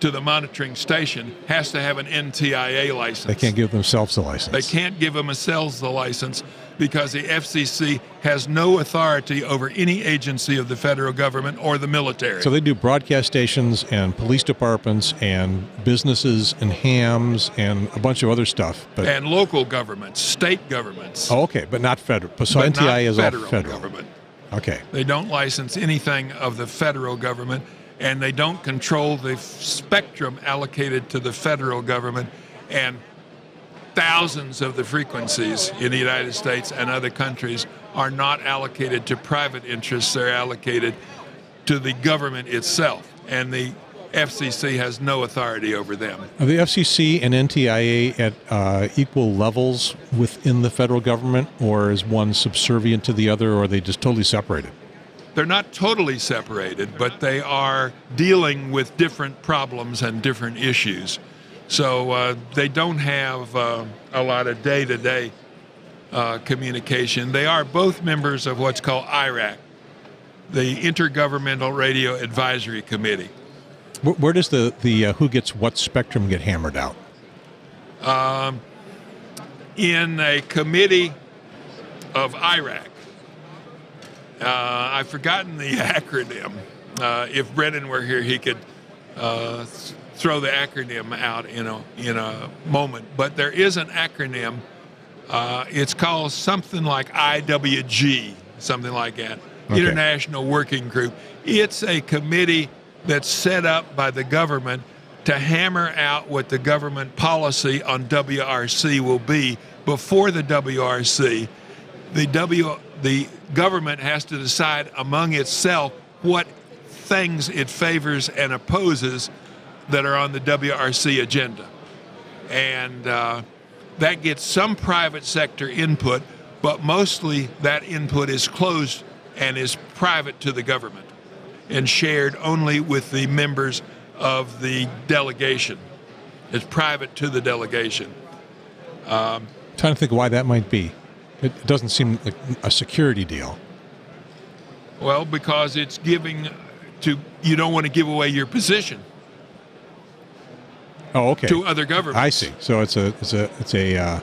to the monitoring station, has to have an N T I A license. They can't give themselves a license. They can't give themselves the license because the F C C has no authority over any agency of the federal government or the military. So they do broadcast stations and police departments and businesses and hams and a bunch of other stuff. But and local governments, state governments. Oh, okay, but not federal. So but N T I A is all federal. Government. Okay. They don't license anything of the federal government, and they don't control the spectrum allocated to the federal government and thousands of the frequencies in the United States and other countries are not allocated to private interests. They're allocated to the government itself, and the F C C has no authority over them. Are the F C C and N T I A at uh, equal levels within the federal government, or is one subservient to the other, or are they just totally separated? They're not totally separated, but they are dealing with different problems and different issues. So uh, they don't have uh, a lot of day-to-day uh, communication. They are both members of what's called I RAC, the Intergovernmental Radio Advisory Committee. Where, where does the, the uh, who gets what spectrum get hammered out? um, in a committee of I RAC. Uh, I've forgotten the acronym. Uh, if Brennan were here, he could uh, throw the acronym out in a, in a moment. But there is an acronym. Uh, it's called something like I W G, something like that, okay. International Working Group. It's a committee that's set up by the government to hammer out what the government policy on W R C will be before the W R C. The W, the government has to decide among itself what things it favors and opposes that are on the W R C agenda. And uh, that gets some private sector input, but mostly that input is closed and is private to the government and shared only with the members of the delegation. It's private to the delegation. Um, I'm trying to think why that might be. It doesn't seem like a security deal. Well, because it's giving to, you don't want to give away your position. Oh, okay. To other governments. I see. So it's a it's a it's a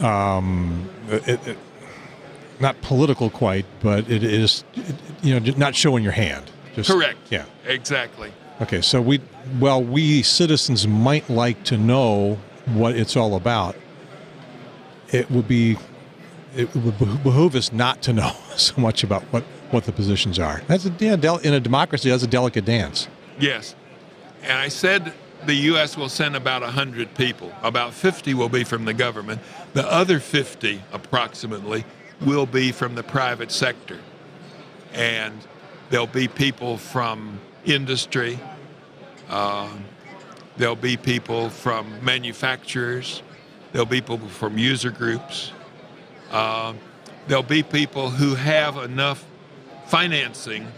uh, um, it, it, not political quite, but it is it, you know not showing your hand. Just, correct. Yeah. Exactly. Okay. So we well we citizens might like to know what it's all about. It would be it would behoove us not to know so much about what what the positions are. That's a yeah, del in a democracy. That's a delicate dance. Yes, and I said. The U S will send about one hundred people. About fifty will be from the government. The other fifty, approximately, will be from the private sector. And there'll be people from industry. Uh, there'll be people from manufacturers. There'll be people from user groups. Uh, there'll be people who have enough financing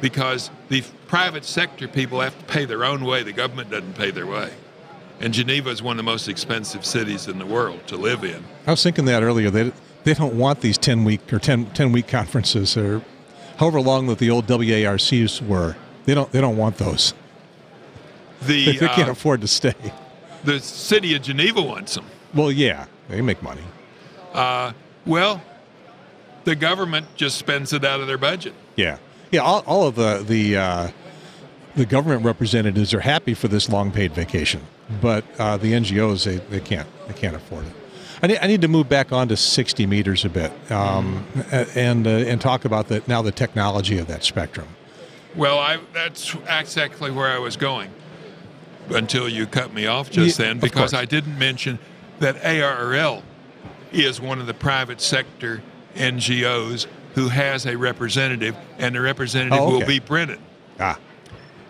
because the private sector people have to pay their own way. The government doesn't pay their way. And Geneva is one of the most expensive cities in the world to live in. I was thinking that earlier. They, they don't want these ten-week or ten-week conferences or however long that the old W A R Cs were. They don't, they don't want those. The, they, they can't uh, afford to stay. The city of Geneva wants them. Well, yeah. They make money. Uh, well, the government just spends it out of their budget. Yeah. Yeah, all, all of the the, uh, the government representatives are happy for this long paid vacation, but uh, the N G Os they, they can't they can't afford it. I need I need to move back on to sixty meters a bit um, and uh, and talk about the now the technology of that spectrum. Well, I that's exactly where I was going until you cut me off just yeah, then because I didn't mention that A R R L is one of the private sector N G Os. Who has a representative, and the representative oh, okay. will be Brennan. Ah.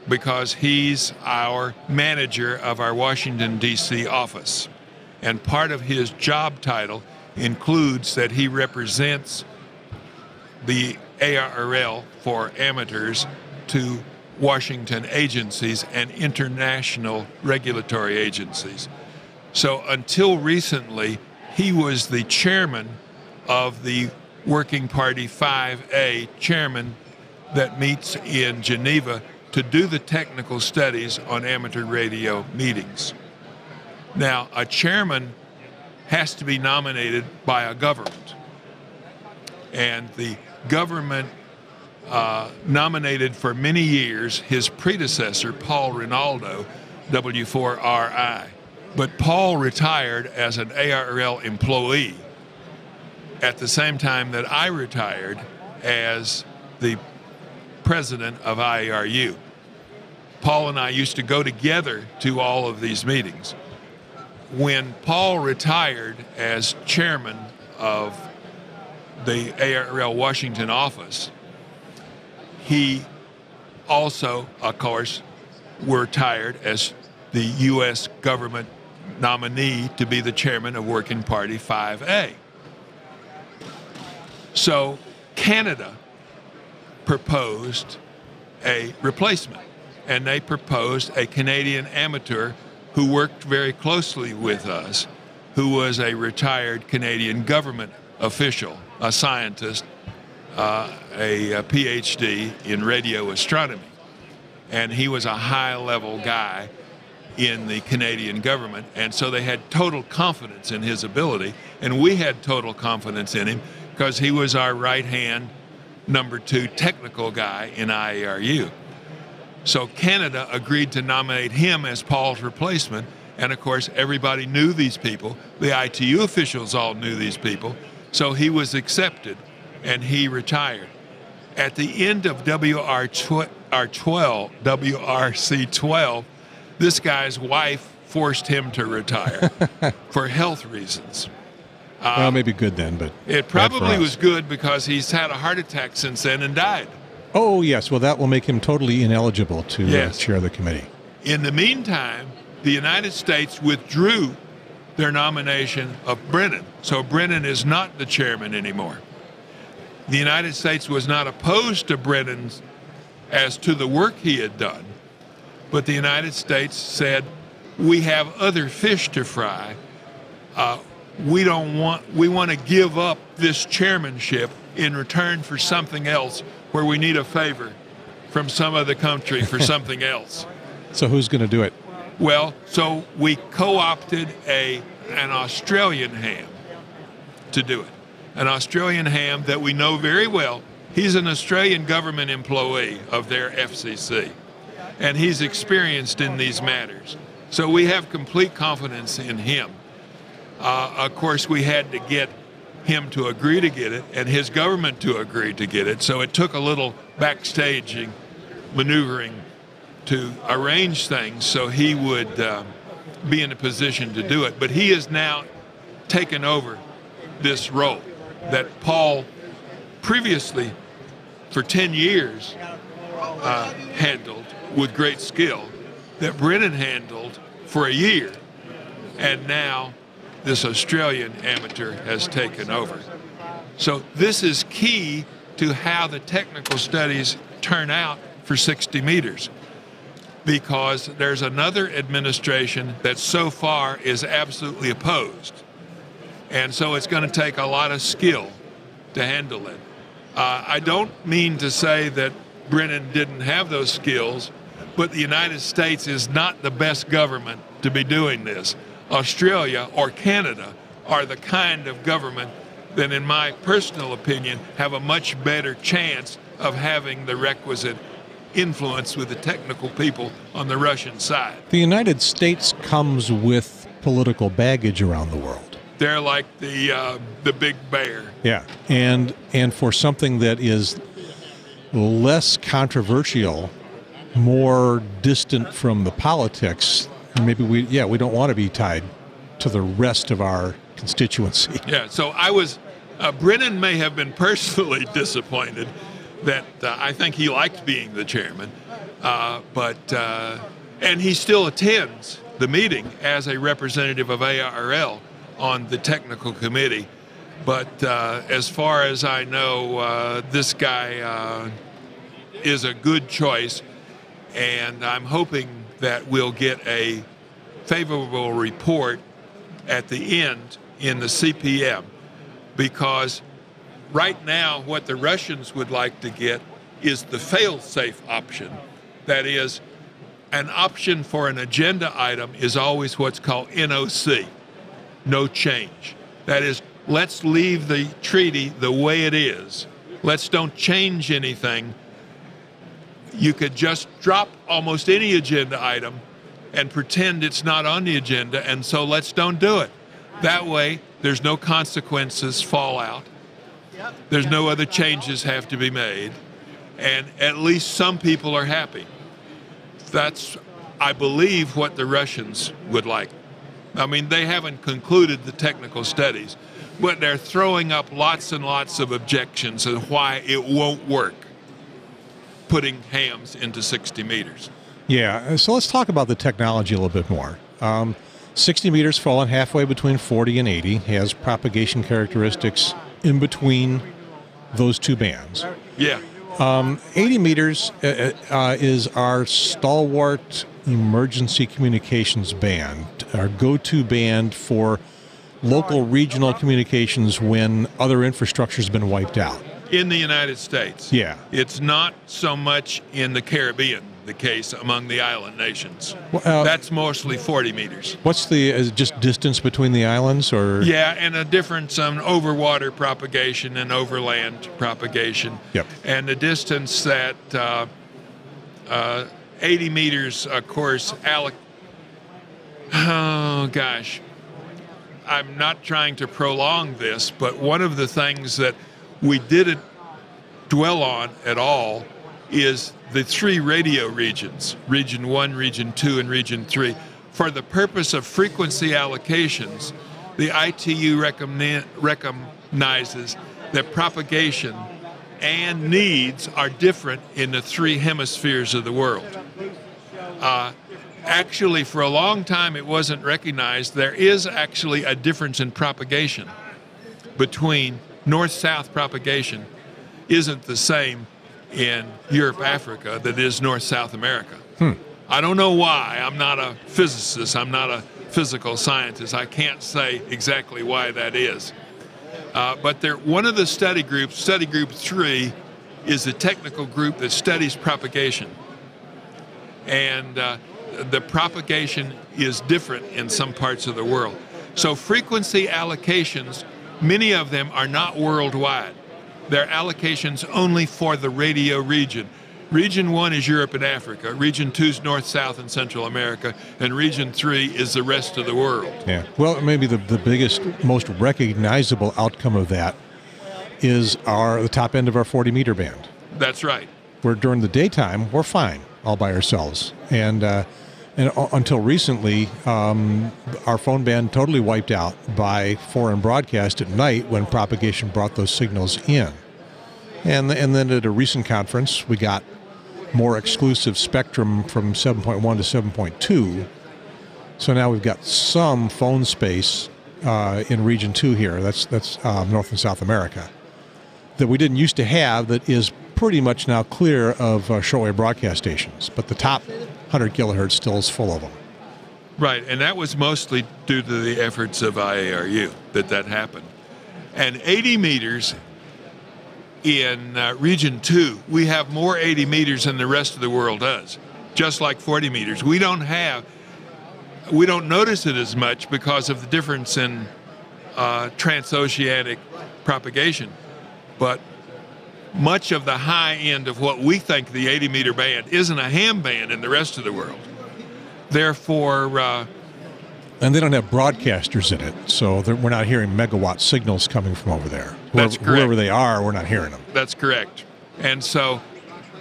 Because he's our manager of our Washington, D C office. And part of his job title includes that he represents the A R R L for amateurs to Washington agencies and international regulatory agencies. So until recently, he was the chairman of the Working Party five A chairman that meets in Geneva to do the technical studies on amateur radio meetings. Now, a chairman has to be nominated by a government. And the government uh, nominated for many years his predecessor, Paul Rinaldo, W four R I. But Paul retired as an A R R L employee at the same time that I retired as the president of I A R U. Paul and I used to go together to all of these meetings. When Paul retired as chairman of the A R R L Washington office, he also, of course, retired as the U S government nominee to be the chairman of Working Party five A. So Canada proposed a replacement, and they proposed a Canadian amateur who worked very closely with us, who was a retired Canadian government official, a scientist, uh, a, a PhD in radio astronomy. And he was a high-level guy in the Canadian government, and so they had total confidence in his ability, and we had total confidence in him because he was our right-hand number two technical guy in I A R U. So Canada agreed to nominate him as Paul's replacement, and of course everybody knew these people. The I T U officials all knew these people, so he was accepted and he retired. At the end of W R C twelve, this guy's wife forced him to retire for health reasons. Um, well, maybe good then, but it probably was good because he's had a heart attack since then and died. Oh, yes. Well, that will make him totally ineligible to yes. uh, chair the committee. In the meantime, the United States withdrew their nomination of Brennan. So Brennan is not the chairman anymore. The United States was not opposed to Brennan's as to the work he had done, but the United States said, we have other fish to fry. Uh, we don't want, we want to give up this chairmanship in return for something else where we need a favor from some other country for something else. So who's going to do it? Well, so we co-opted a, an Australian ham to do it. An Australian ham that we know very well. He's an Australian government employee of their F C C, and he's experienced in these matters. So we have complete confidence in him. Uh, of course, we had to get him to agree to get it and his government to agree to get it. So it took a little backstaging, maneuvering to arrange things so he would uh, be in a position to do it. But he has now taken over this role that Paul previously, for ten years, uh, handled with great skill, that Brennan handled for a year, and now this Australian amateur has taken over. So this is key to how the technical studies turn out for sixty meters, because there's another administration that so far is absolutely opposed. And so it's going to take a lot of skill to handle it. Uh, I don't mean to say that Brennan didn't have those skills, but the United States is not the best government to be doing this. Australia or Canada are the kind of government that, in my personal opinion, have a much better chance of having the requisite influence with the technical people on the Russian side. The United States comes with political baggage around the world. They're like the uh, the big bear. Yeah, and and for something that is less controversial, more distant from the politics, maybe we yeah we don't want to be tied to the rest of our constituency. Yeah, so I was uh, Brennan may have been personally disappointed that uh, I think he liked being the chairman, uh, but uh, and he still attends the meeting as a representative of A R R L on the technical committee, but uh, as far as I know, uh, this guy uh, is a good choice, and I'm hoping that we'll get a favorable report at the end in the C P M, because right now what the Russians would like to get is the fail-safe option. That is, an option for an agenda item is always what's called N O C. No change. That is, let's leave the treaty the way it is. Let's don't change anything. You could just drop almost any agenda item and pretend it's not on the agenda, and so let's don't do it. That way, there's no consequences fallout. There's no other changes have to be made, and at least some people are happy. That's, I believe, what the Russians would like. I mean, they haven't concluded the technical studies, but they're throwing up lots and lots of objections and why it won't work, putting hams into sixty meters. Yeah, so let's talk about the technology a little bit more. Um, sixty meters fallen halfway between forty and eighty, has propagation characteristics in between those two bands. Yeah. Um, eighty meters uh, uh, is our stalwart emergency communications band, our go-to band for local regional communications when other infrastructure has been wiped out. In the United States. Yeah. It's not so much in the Caribbean the case among the island nations. Well, uh, that's mostly forty meters. What's the is it just distance between the islands, or? Yeah, and a difference on overwater propagation and overland propagation. Yep. And the distance that uh, uh, eighty meters, of course, alloc. Oh gosh, I'm not trying to prolong this, but one of the things that we didn't dwell on at all is the three radio regions, region one, region two, and region three. For the purpose of frequency allocations, the I T U recognizes that propagation and needs are different in the three hemispheres of the world. Uh, actually, for a long time it wasn't recognized. There is actually a difference in propagation between north-south propagation isn't the same in Europe, Africa, that is North South America. Hmm. I don't know why. I'm not a physicist. I'm not a physical scientist. I can't say exactly why that is. Uh, but there, one of the study groups, study group three, is a technical group that studies propagation. And uh, the propagation is different in some parts of the world. So frequency allocations, many of them are not worldwide. They're allocations only for the radio region. Region one is Europe and Africa. Region two is North, South, and Central America. And region three is the rest of the world. Yeah. Well, maybe the, the biggest, most recognizable outcome of that is our the top end of our forty-meter band. That's right. Where during the daytime, we're fine all by ourselves. And, uh, and uh, until recently, um, our phone band totally wiped out by foreign broadcast at night when propagation brought those signals in. And, and then at a recent conference, we got more exclusive spectrum from seven point one to seven point two. So now we've got some phone space uh, in region two here, that's, that's uh, North and South America, that we didn't used to have, that is pretty much now clear of uh, shortwave broadcast stations. But the top one hundred kilohertz still is full of them. Right, and that was mostly due to the efforts of I A R U that that happened. And eighty meters in uh, region two, we have more eighty meters than the rest of the world does, just like forty meters. We don't have, we don't notice it as much because of the difference in uh, transoceanic propagation. But much of the high end of what we think the eighty meter band isn't a ham band in the rest of the world. Therefore, uh, and they don't have broadcasters in it, so we're not hearing megawatt signals coming from over there. That's wherever, correct. Wherever they are, we're not hearing them. That's correct. And so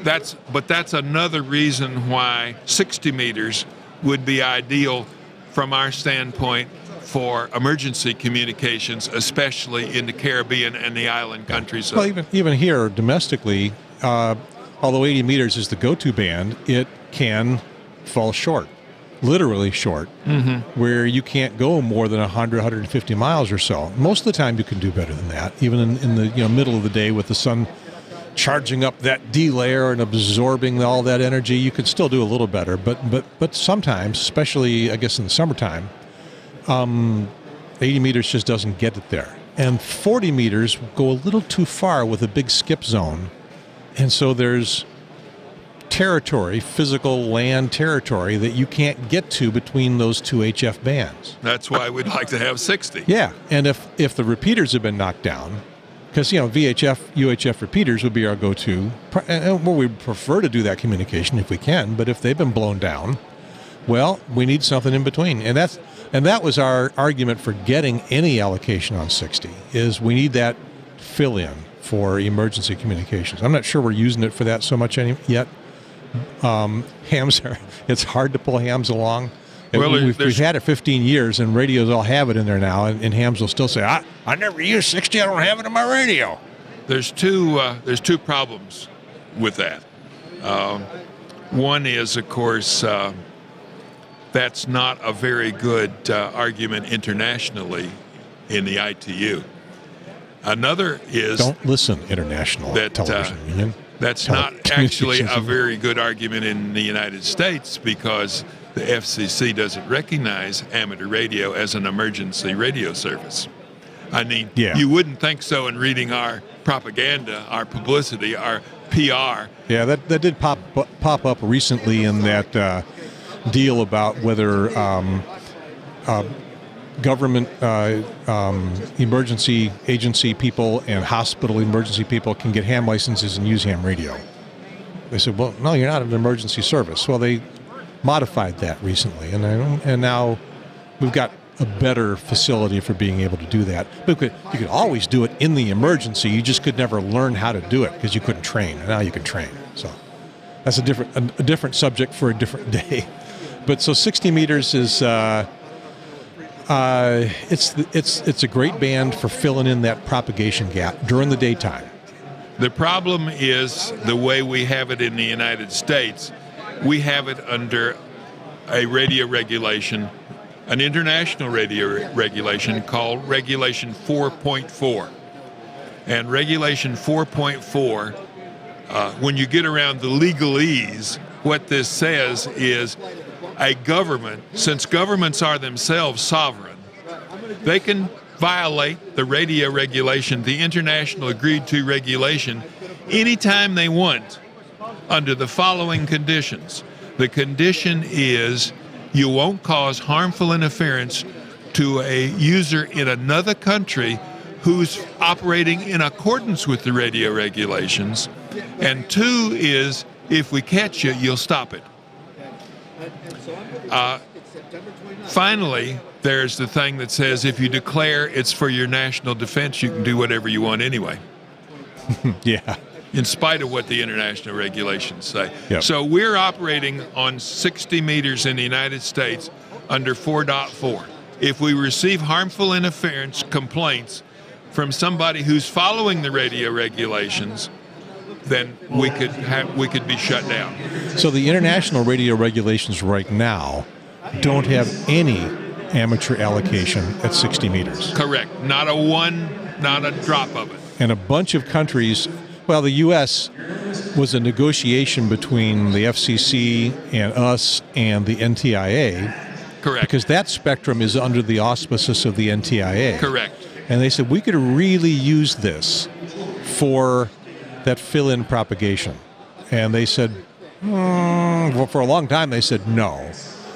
that's, but that's another reason why sixty meters would be ideal from our standpoint for emergency communications, especially in the Caribbean and the island countries. Well, even, even here domestically, uh, although eighty meters is the go-to band, it can fall short, literally short, mm-hmm. where you can't go more than one hundred, one hundred fifty miles or so. Most of the time you can do better than that, even in, in the you know, middle of the day with the sun charging up that D layer and absorbing all that energy, you could still do a little better. But, but, but sometimes, especially I guess in the summertime, Um, eighty meters just doesn't get it there. And forty meters go a little too far with a big skip zone. And so there's territory, physical land territory, that you can't get to between those two H F bands. That's why we'd like to have sixty. Yeah, and if, if the repeaters have been knocked down, because, you know, V H F, U H F repeaters would be our go-to. And well, we prefer to do that communication if we can, but if they've been blown down, well, we need something in between. And that's... And that was our argument for getting any allocation on sixty, is we need that fill-in for emergency communications. I'm not sure we're using it for that so much any, yet. Um, hams, are, it's hard to pull hams along. Well, we've, we've had it fifteen years, and radios all have it in there now, and, and hams will still say, I, I never use sixty, I don't have it in my radio. There's two, uh, there's two problems with that. Um, one is, of course, uh, that's not a very good uh, argument internationally in the I T U. Another is... Don't listen, International that, Television uh, Union. That's Tele not actually a very good argument in the United States, because the F C C doesn't recognize amateur radio as an emergency radio service. I mean, yeah. you wouldn't think so in reading our propaganda, our publicity, our P R. Yeah, that, that did pop, pop up recently in that uh, deal about whether um, uh, government uh, um, emergency agency people and hospital emergency people can get ham licenses and use ham radio. They said, well, no, you're not an emergency service. Well, they modified that recently, and, and now we've got a better facility for being able to do that. But you could, you could always do it in the emergency. You just could never learn how to do it because you couldn't train. Now you can train. So that's a different a, a different subject for a different day. But so sixty meters is uh, uh, it's it's it's a great band for filling in that propagation gap during the daytime. The problem is the way we have it in the United States. We have it under a radio regulation. An international radio re regulation called Regulation four point four. And Regulation four point four, uh, when you get around the legalese, what this says is a government, since governments are themselves sovereign, they can violate the radio regulation, the international agreed to regulation, anytime they want under the following conditions. The condition is you won't cause harmful interference to a user in another country who's operating in accordance with the radio regulations. And two is, if we catch you, you'll stop it. Uh, finally, there's the thing that says if you declare it's for your national defense, you can do whatever you want anyway. Yeah. In spite of what the international regulations say. Yep. So we're operating on sixty meters in the United States under four point four. If we receive harmful interference complaints from somebody who's following the radio regulations, then we could have, we could be shut down. So the international radio regulations right now don't have any amateur allocation at sixty meters. Correct. Not a one, not a drop of it. And a bunch of countries. Well, the U S was a negotiation between the F C C and us and the N T I A. Correct. Because that spectrum is under the auspices of the N T I A. Correct. And they said, we could really use this for that fill-in propagation. And they said, mm, well, for a long time, they said no.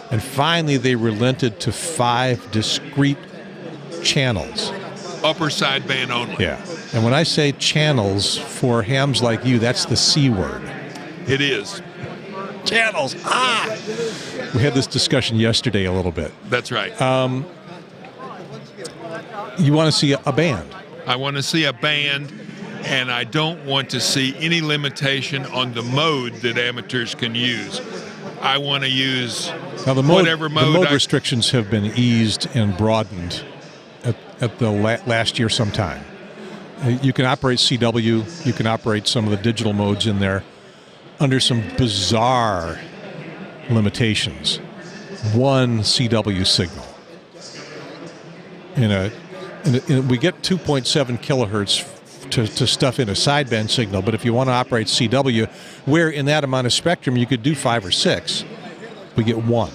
And finally, they relented to five discrete channels. Upper sideband only. Yeah. And when I say channels for hams like you, that's the C word. It is. Channels. Ah! We had this discussion yesterday a little bit. That's right. Um, you want to see a band. I want to see a band, and I don't want to see any limitation on the mode that amateurs can use. I want to use now the mode, whatever mode. The mode I, restrictions have been eased and broadened at, at the la last year sometime. You can operate C W, you can operate some of the digital modes in there under some bizarre limitations. One C W signal. In a, in a, in a we get two point seven kilohertz to, to stuff in a sideband signal, but if you want to operate C W, where in that amount of spectrum you could do five or six, we get one.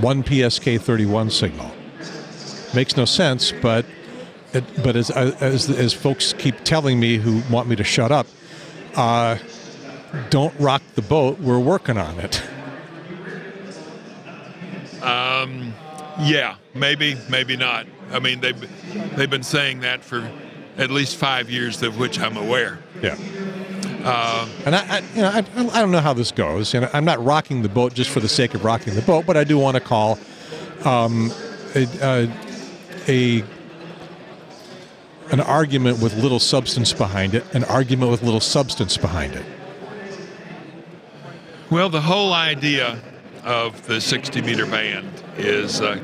One P S K thirty-one signal. Makes no sense, but It, but as, as as folks keep telling me who want me to shut up, uh, don't rock the boat. We're working on it. Um, yeah, maybe, maybe not. I mean, they've they've been saying that for at least five years, of which I'm aware. Yeah. Um, and I, I, you know, I, I don't know how this goes, and I'm not rocking the boat just for the sake of rocking the boat, but I do want to call um, a. a, a an argument with little substance behind it, an argument with little substance behind it. Well, the whole idea of the sixty meter band is uh,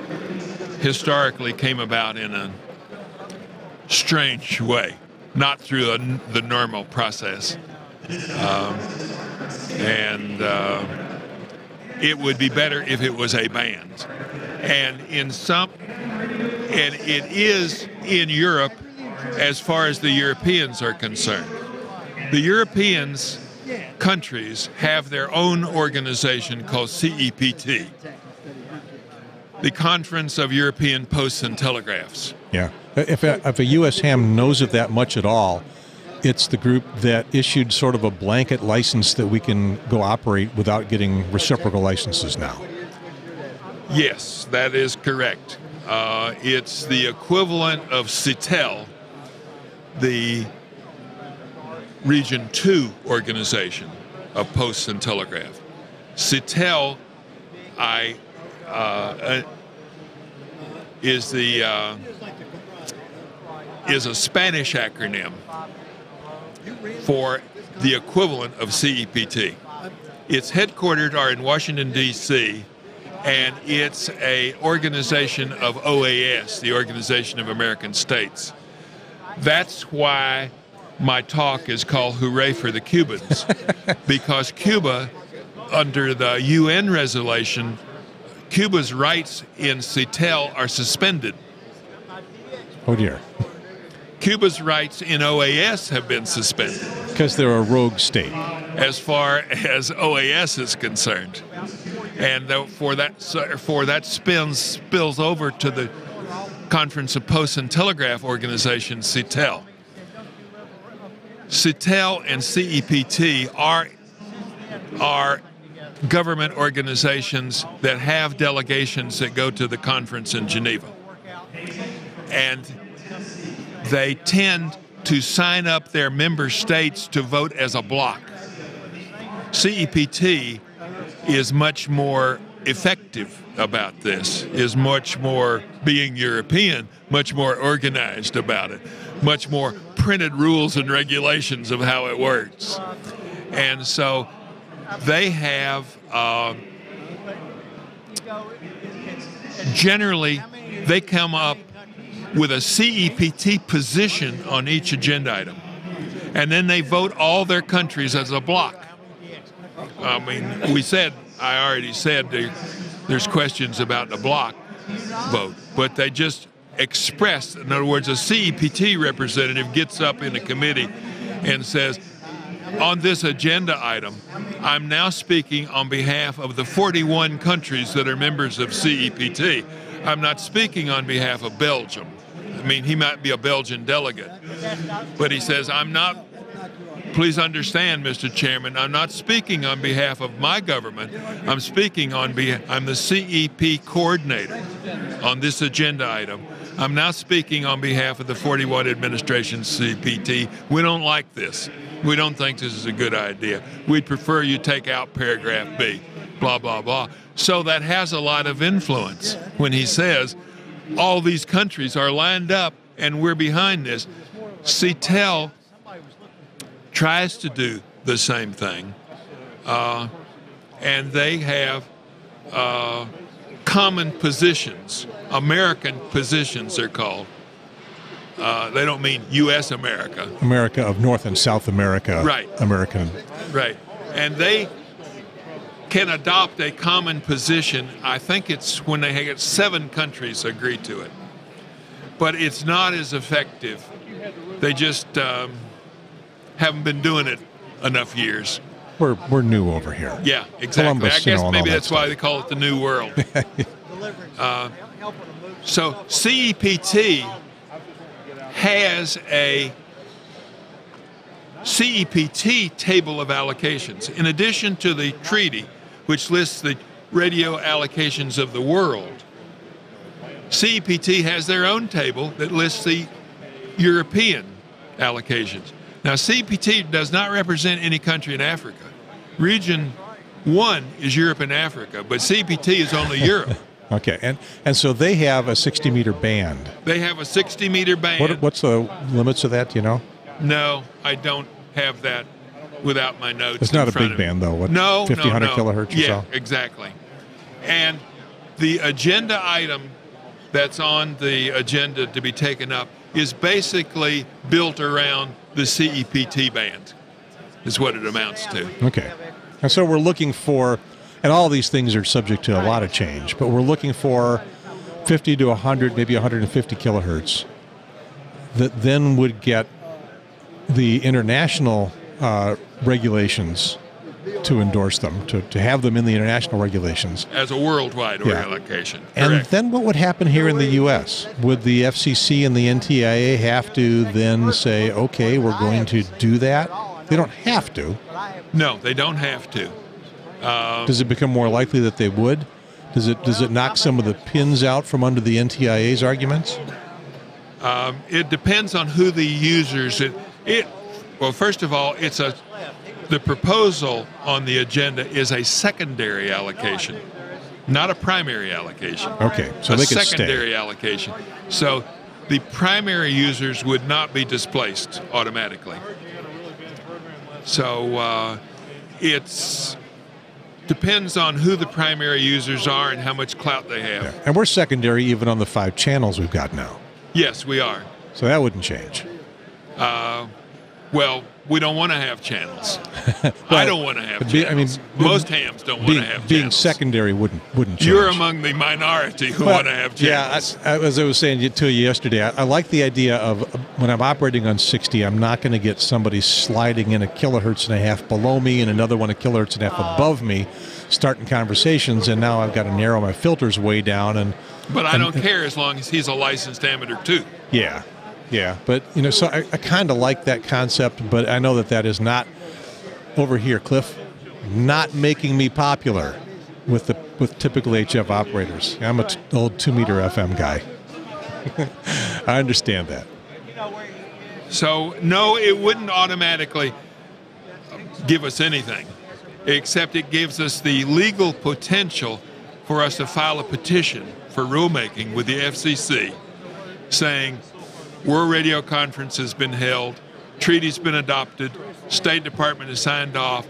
historically came about in a strange way, not through a, the normal process. Um, and uh, it would be better if it was a band. And in some, and it is in Europe as far as the Europeans are concerned. The Europeans countries have their own organization called C E P T, the Conference of European Posts and Telegraphs. Yeah, If a, if a U S ham knows of that much at all, it's the group that issued sort of a blanket license that we can go operate without getting reciprocal licenses now. Yes, that is correct. Uh, it's the equivalent of CITEL, the Region two organization of Posts and Telegraph. CITEL I, uh, uh, is, the, uh, is a Spanish acronym for the equivalent of C E P T. Its headquarters are in Washington, D C, and it's a organization of O A S, the Organization of American States. That's why my talk is called Hooray for the Cubans, because Cuba, under the U N resolution, Cuba's rights in CITEL are suspended. Oh dear. Cuba's rights in O A S have been suspended. Because they're a rogue state. As far as O A S is concerned. And for that, for that spins, spills over to the Conference of Posts and Telegraph Organization, CITEL. CITEL and C E P T are, are government organizations that have delegations that go to the conference in Geneva. And they tend to sign up their member states to vote as a bloc. C E P T is much more effective about this, is much more, being European, much more organized about it, much more printed rules and regulations of how it works. And so they have, uh, generally, they come up with a C E P T position on each agenda item. And then they vote all their countries as a bloc. I mean, we said, I already said, there, there's questions about the bloc vote, but they just express, in other words, a C E P T representative gets up in a committee and says, on this agenda item, I'm now speaking on behalf of the forty-one countries that are members of C E P T. I'm not speaking on behalf of Belgium. I mean, he might be a Belgian delegate, but he says, I'm not, please understand, Mister Chairman, I'm not speaking on behalf of my government. I'm speaking on behalf, I'm the C E P coordinator on this agenda item. I'm now speaking on behalf of the forty-one administration C E P T. We don't like this. We don't think this is a good idea. We'd prefer you take out paragraph B, blah, blah, blah. So that has a lot of influence when he says, all these countries are lined up and we're behind this. CITEL tries to do the same thing, uh, and they have uh, common positions. American positions, they're called. Uh, they don't mean U S America. America of North and South America. Right. American. Right. And they can adopt a common position. I think it's when they get seven countries agree to it. But it's not as effective. They just um, haven't been doing it enough years. We're, we're new over here. Yeah, exactly. Columbus, I guess, you know, maybe that's that why they call it the New World. uh, so C E P T has a C E P T table of allocations. In addition to the treaty, which lists the radio allocations of the world, C E P T has their own table that lists the European allocations. Now, C E P T does not represent any country in Africa. Region one is Europe and Africa, but C E P T is only Europe. Okay, and, and so they have a sixty-meter band. They have a sixty-meter band. What, what's the limits of that, do you know? No, I don't have that without my notes. It's not a big band, though. What, no, fifteen hundred no, no. kilohertz or yeah, so? Yeah, exactly. And the agenda item that's on the agenda to be taken up is basically built around the C E P T band, is what it amounts to. Okay. And so we're looking for, and all these things are subject to a lot of change, but we're looking for fifty to one hundred, maybe one hundred fifty kilohertz, that then would get the international uh, regulations to endorse them, to, to have them in the international regulations. As a worldwide yeah. allocation. And Correct. Then what would happen here in the U S? Would the F C C and the N T I A have to then say, okay, we're going to do that? They don't have to. No, they don't have to. Um, Does it become more likely that they would? Does it, does it knock some of the pins out from under the N T I A's arguments? Um, it depends on who the users... It, it, well, first of all, it's a... The proposal on the agenda is a secondary allocation, not a primary allocation. Okay, so a they can secondary stay. allocation. So the primary users would not be displaced automatically. So uh, it depends on who the primary users are and how much clout they have. Yeah. And we're secondary even on the five channels we've got now. Yes, we are. So that wouldn't change. Uh, well... We don't want to have channels. Well, I don't want to have be, channels. I mean, most hams don't want being, to have channels. Being secondary wouldn't wouldn't change. You're among the minority who well, want to have channels. Yeah, I, as I was saying to you yesterday, I, I like the idea of when I'm operating on sixty, I'm not going to get somebody sliding in a kilohertz and a half below me and another one a kilohertz and a half uh, above me, starting conversations, and now I've got to narrow my filters way down. And But I and, don't care as long as he's a licensed amateur, too. Yeah. Yeah, but, you know, so I, I kind of like that concept, but I know that that is not, over here, Cliff, not making me popular with the with typical H F operators. I'm an old two-meter F M guy. I understand that. So, no, it wouldn't automatically give us anything, except it gives us the legal potential for us to file a petition for rulemaking with the F C C saying... World Radio Conference has been held, treaty's been adopted, State Department has signed off,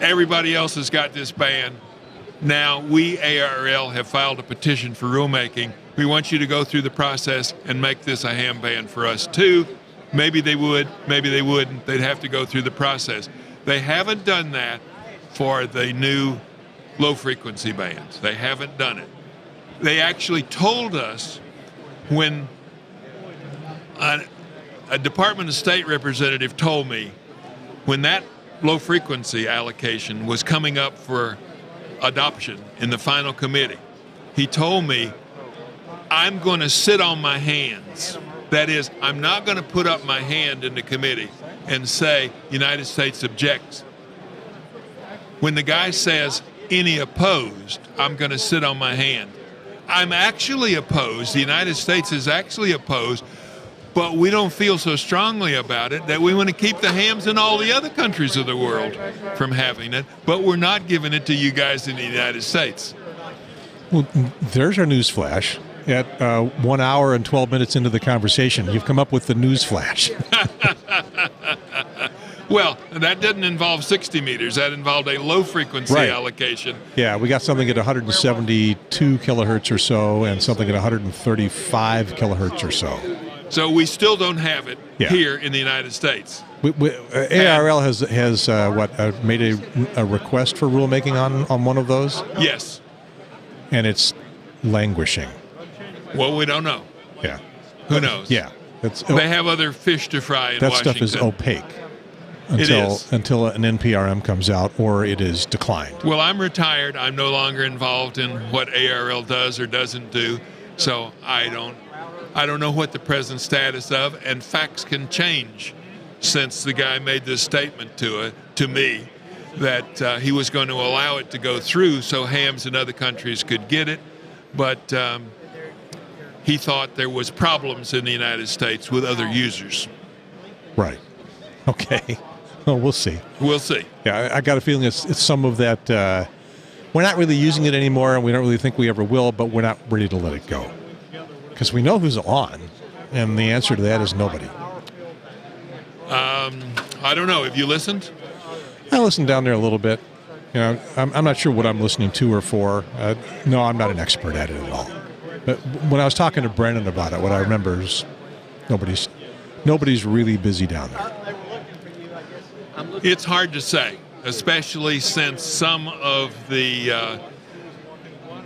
everybody else has got this ban. Now we, A R R L, have filed a petition for rulemaking. We want you to go through the process and make this a ham ban for us too. Maybe they would, maybe they wouldn't. They'd have to go through the process. They haven't done that for the new low-frequency bands. They haven't done it. They actually told us when... A, a Department of State representative told me when that low-frequency allocation was coming up for adoption in the final committee, he told me, I'm going to sit on my hands. That is, I'm not going to put up my hand in the committee and say, United States objects. When the guy says, any opposed, I'm going to sit on my hand. I'm actually opposed. The United States is actually opposed. But we don't feel so strongly about it that we want to keep the hams in all the other countries of the world from having it, but we're not giving it to you guys in the United States. Well, there's our news flash. At uh, one hour and twelve minutes into the conversation, you've come up with the news flash. Well, that didn't involve sixty meters. That involved a low-frequency right. allocation. Yeah, we got something at one hundred seventy-two kilohertz or so and something at one hundred thirty-five kilohertz or so. So we still don't have it yeah. here in the United States. We, we, uh, A R R L has has uh, what uh, made a, a request for rulemaking on on one of those. Yes, and it's languishing. Well, we don't know. Yeah, who knows? Yeah, it's, they have other fish to fry in that Washington. That stuff is opaque until it is. until an N P R M comes out or it is declined. Well, I'm retired. I'm no longer involved in what A R R L does or doesn't do, so I don't. I don't know what the present status of, and facts can change since the guy made this statement to it, to me that uh, he was going to allow it to go through so hams in other countries could get it, but um, he thought there was problems in the United States with other users. Right. Okay. Well, we'll see. We'll see. Yeah, I, I got a feeling it's, it's some of that, uh, we're not really using it anymore, and we don't really think we ever will, but we're not ready to let it go. Because we know who's on, and the answer to that is nobody. Um, I don't know. Have you listened? I listened down there a little bit. You know, I'm, I'm not sure what I'm listening to or for. Uh, no, I'm not an expert at it at all. But when I was talking to Brennan about it, what I remember is nobody's nobody's really busy down there. It's hard to say, especially since some of the... Uh,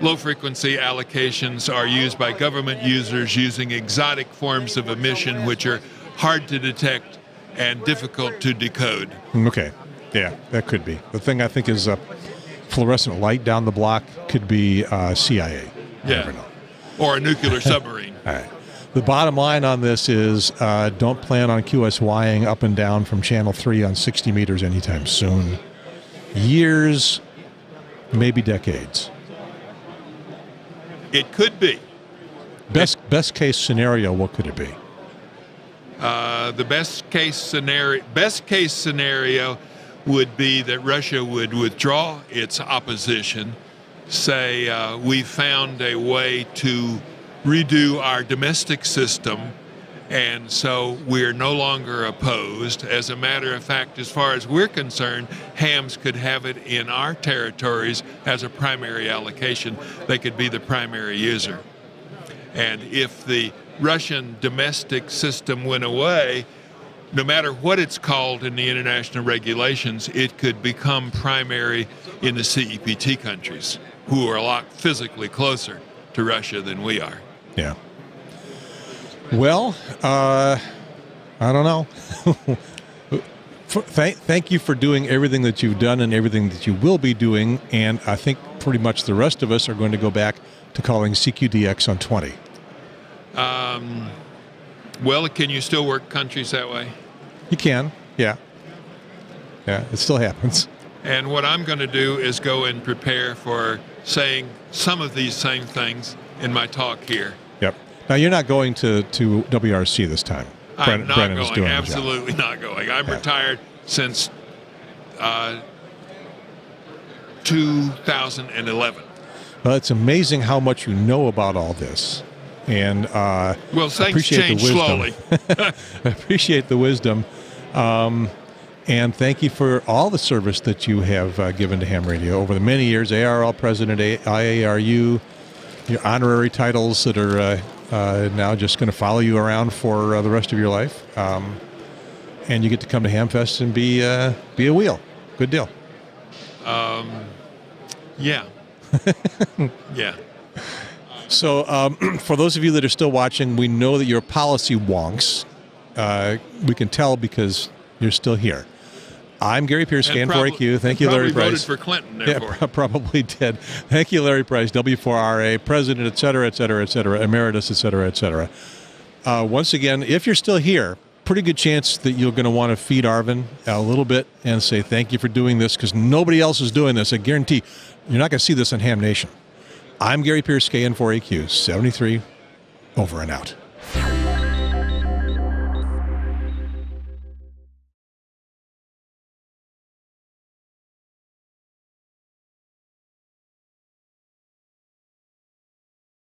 low-frequency allocations are used by government users using exotic forms of emission which are hard to detect and difficult to decode. Okay. Yeah, that could be. The thing I think is a fluorescent light down the block could be uh, C I A. Yeah. You never know. Or a nuclear submarine. All right. The bottom line on this is uh, don't plan on QSYing up and down from Channel three on sixty meters anytime soon. Years, maybe decades. It could be. Best best case scenario, what could it be? Uh, the best case scenario best case scenario would be that Russia would withdraw its opposition, say uh, we found a way to redo our domestic system, and so we're no longer opposed. As a matter of fact, as far as we're concerned, hams could have it in our territories as a primary allocation. They could be the primary user. And if the Russian domestic system went away, no matter what it's called in the international regulations, it could become primary in the C E P T countries, who are a lot physically closer to Russia than we are. Yeah. Well, uh, I don't know. thank, thank you for doing everything that you've done and everything that you will be doing, and I think pretty much the rest of us are going to go back to calling C Q D X on twenty. Um, well, can you still work countries that way? You can, yeah. Yeah, it still happens. And what I'm going to do is go and prepare for saying some of these same things in my talk here. Yep. Now, you're not going to, to W R C this time. I'm Brennan, not Brennan's going, doing absolutely not going. I'm yeah. retired since uh, two thousand eleven. Well, it's amazing how much you know about all this. And uh, well, things appreciate change the slowly. appreciate the wisdom, um, and thank you for all the service that you have uh, given to ham radio over the many years. A R R L president, I A R U, your honorary titles that are uh, uh, now just going to follow you around for uh, the rest of your life, um, and you get to come to Hamfest and be uh, be a wheel. Good deal. Um, yeah. yeah. So um, for those of you that are still watching, we know that you're policy wonks. Uh, we can tell because you're still here. I'm Gary Pierce, K N four A Q. Thank you, Larry Price. Probably voted for Clinton, therefore. Yeah, probably did. Thank you, Larry Price, W four R A, President, et cetera, et cetera, et cetera, Emeritus, et cetera, et cetera. Uh, once again, if you're still here, pretty good chance that you're going to want to feed Arvin a little bit and say thank you for doing this, because nobody else is doing this. I guarantee you're not going to see this on Ham Nation. I'm Gary Pierce, K N four A Q, seventy-three, over and out.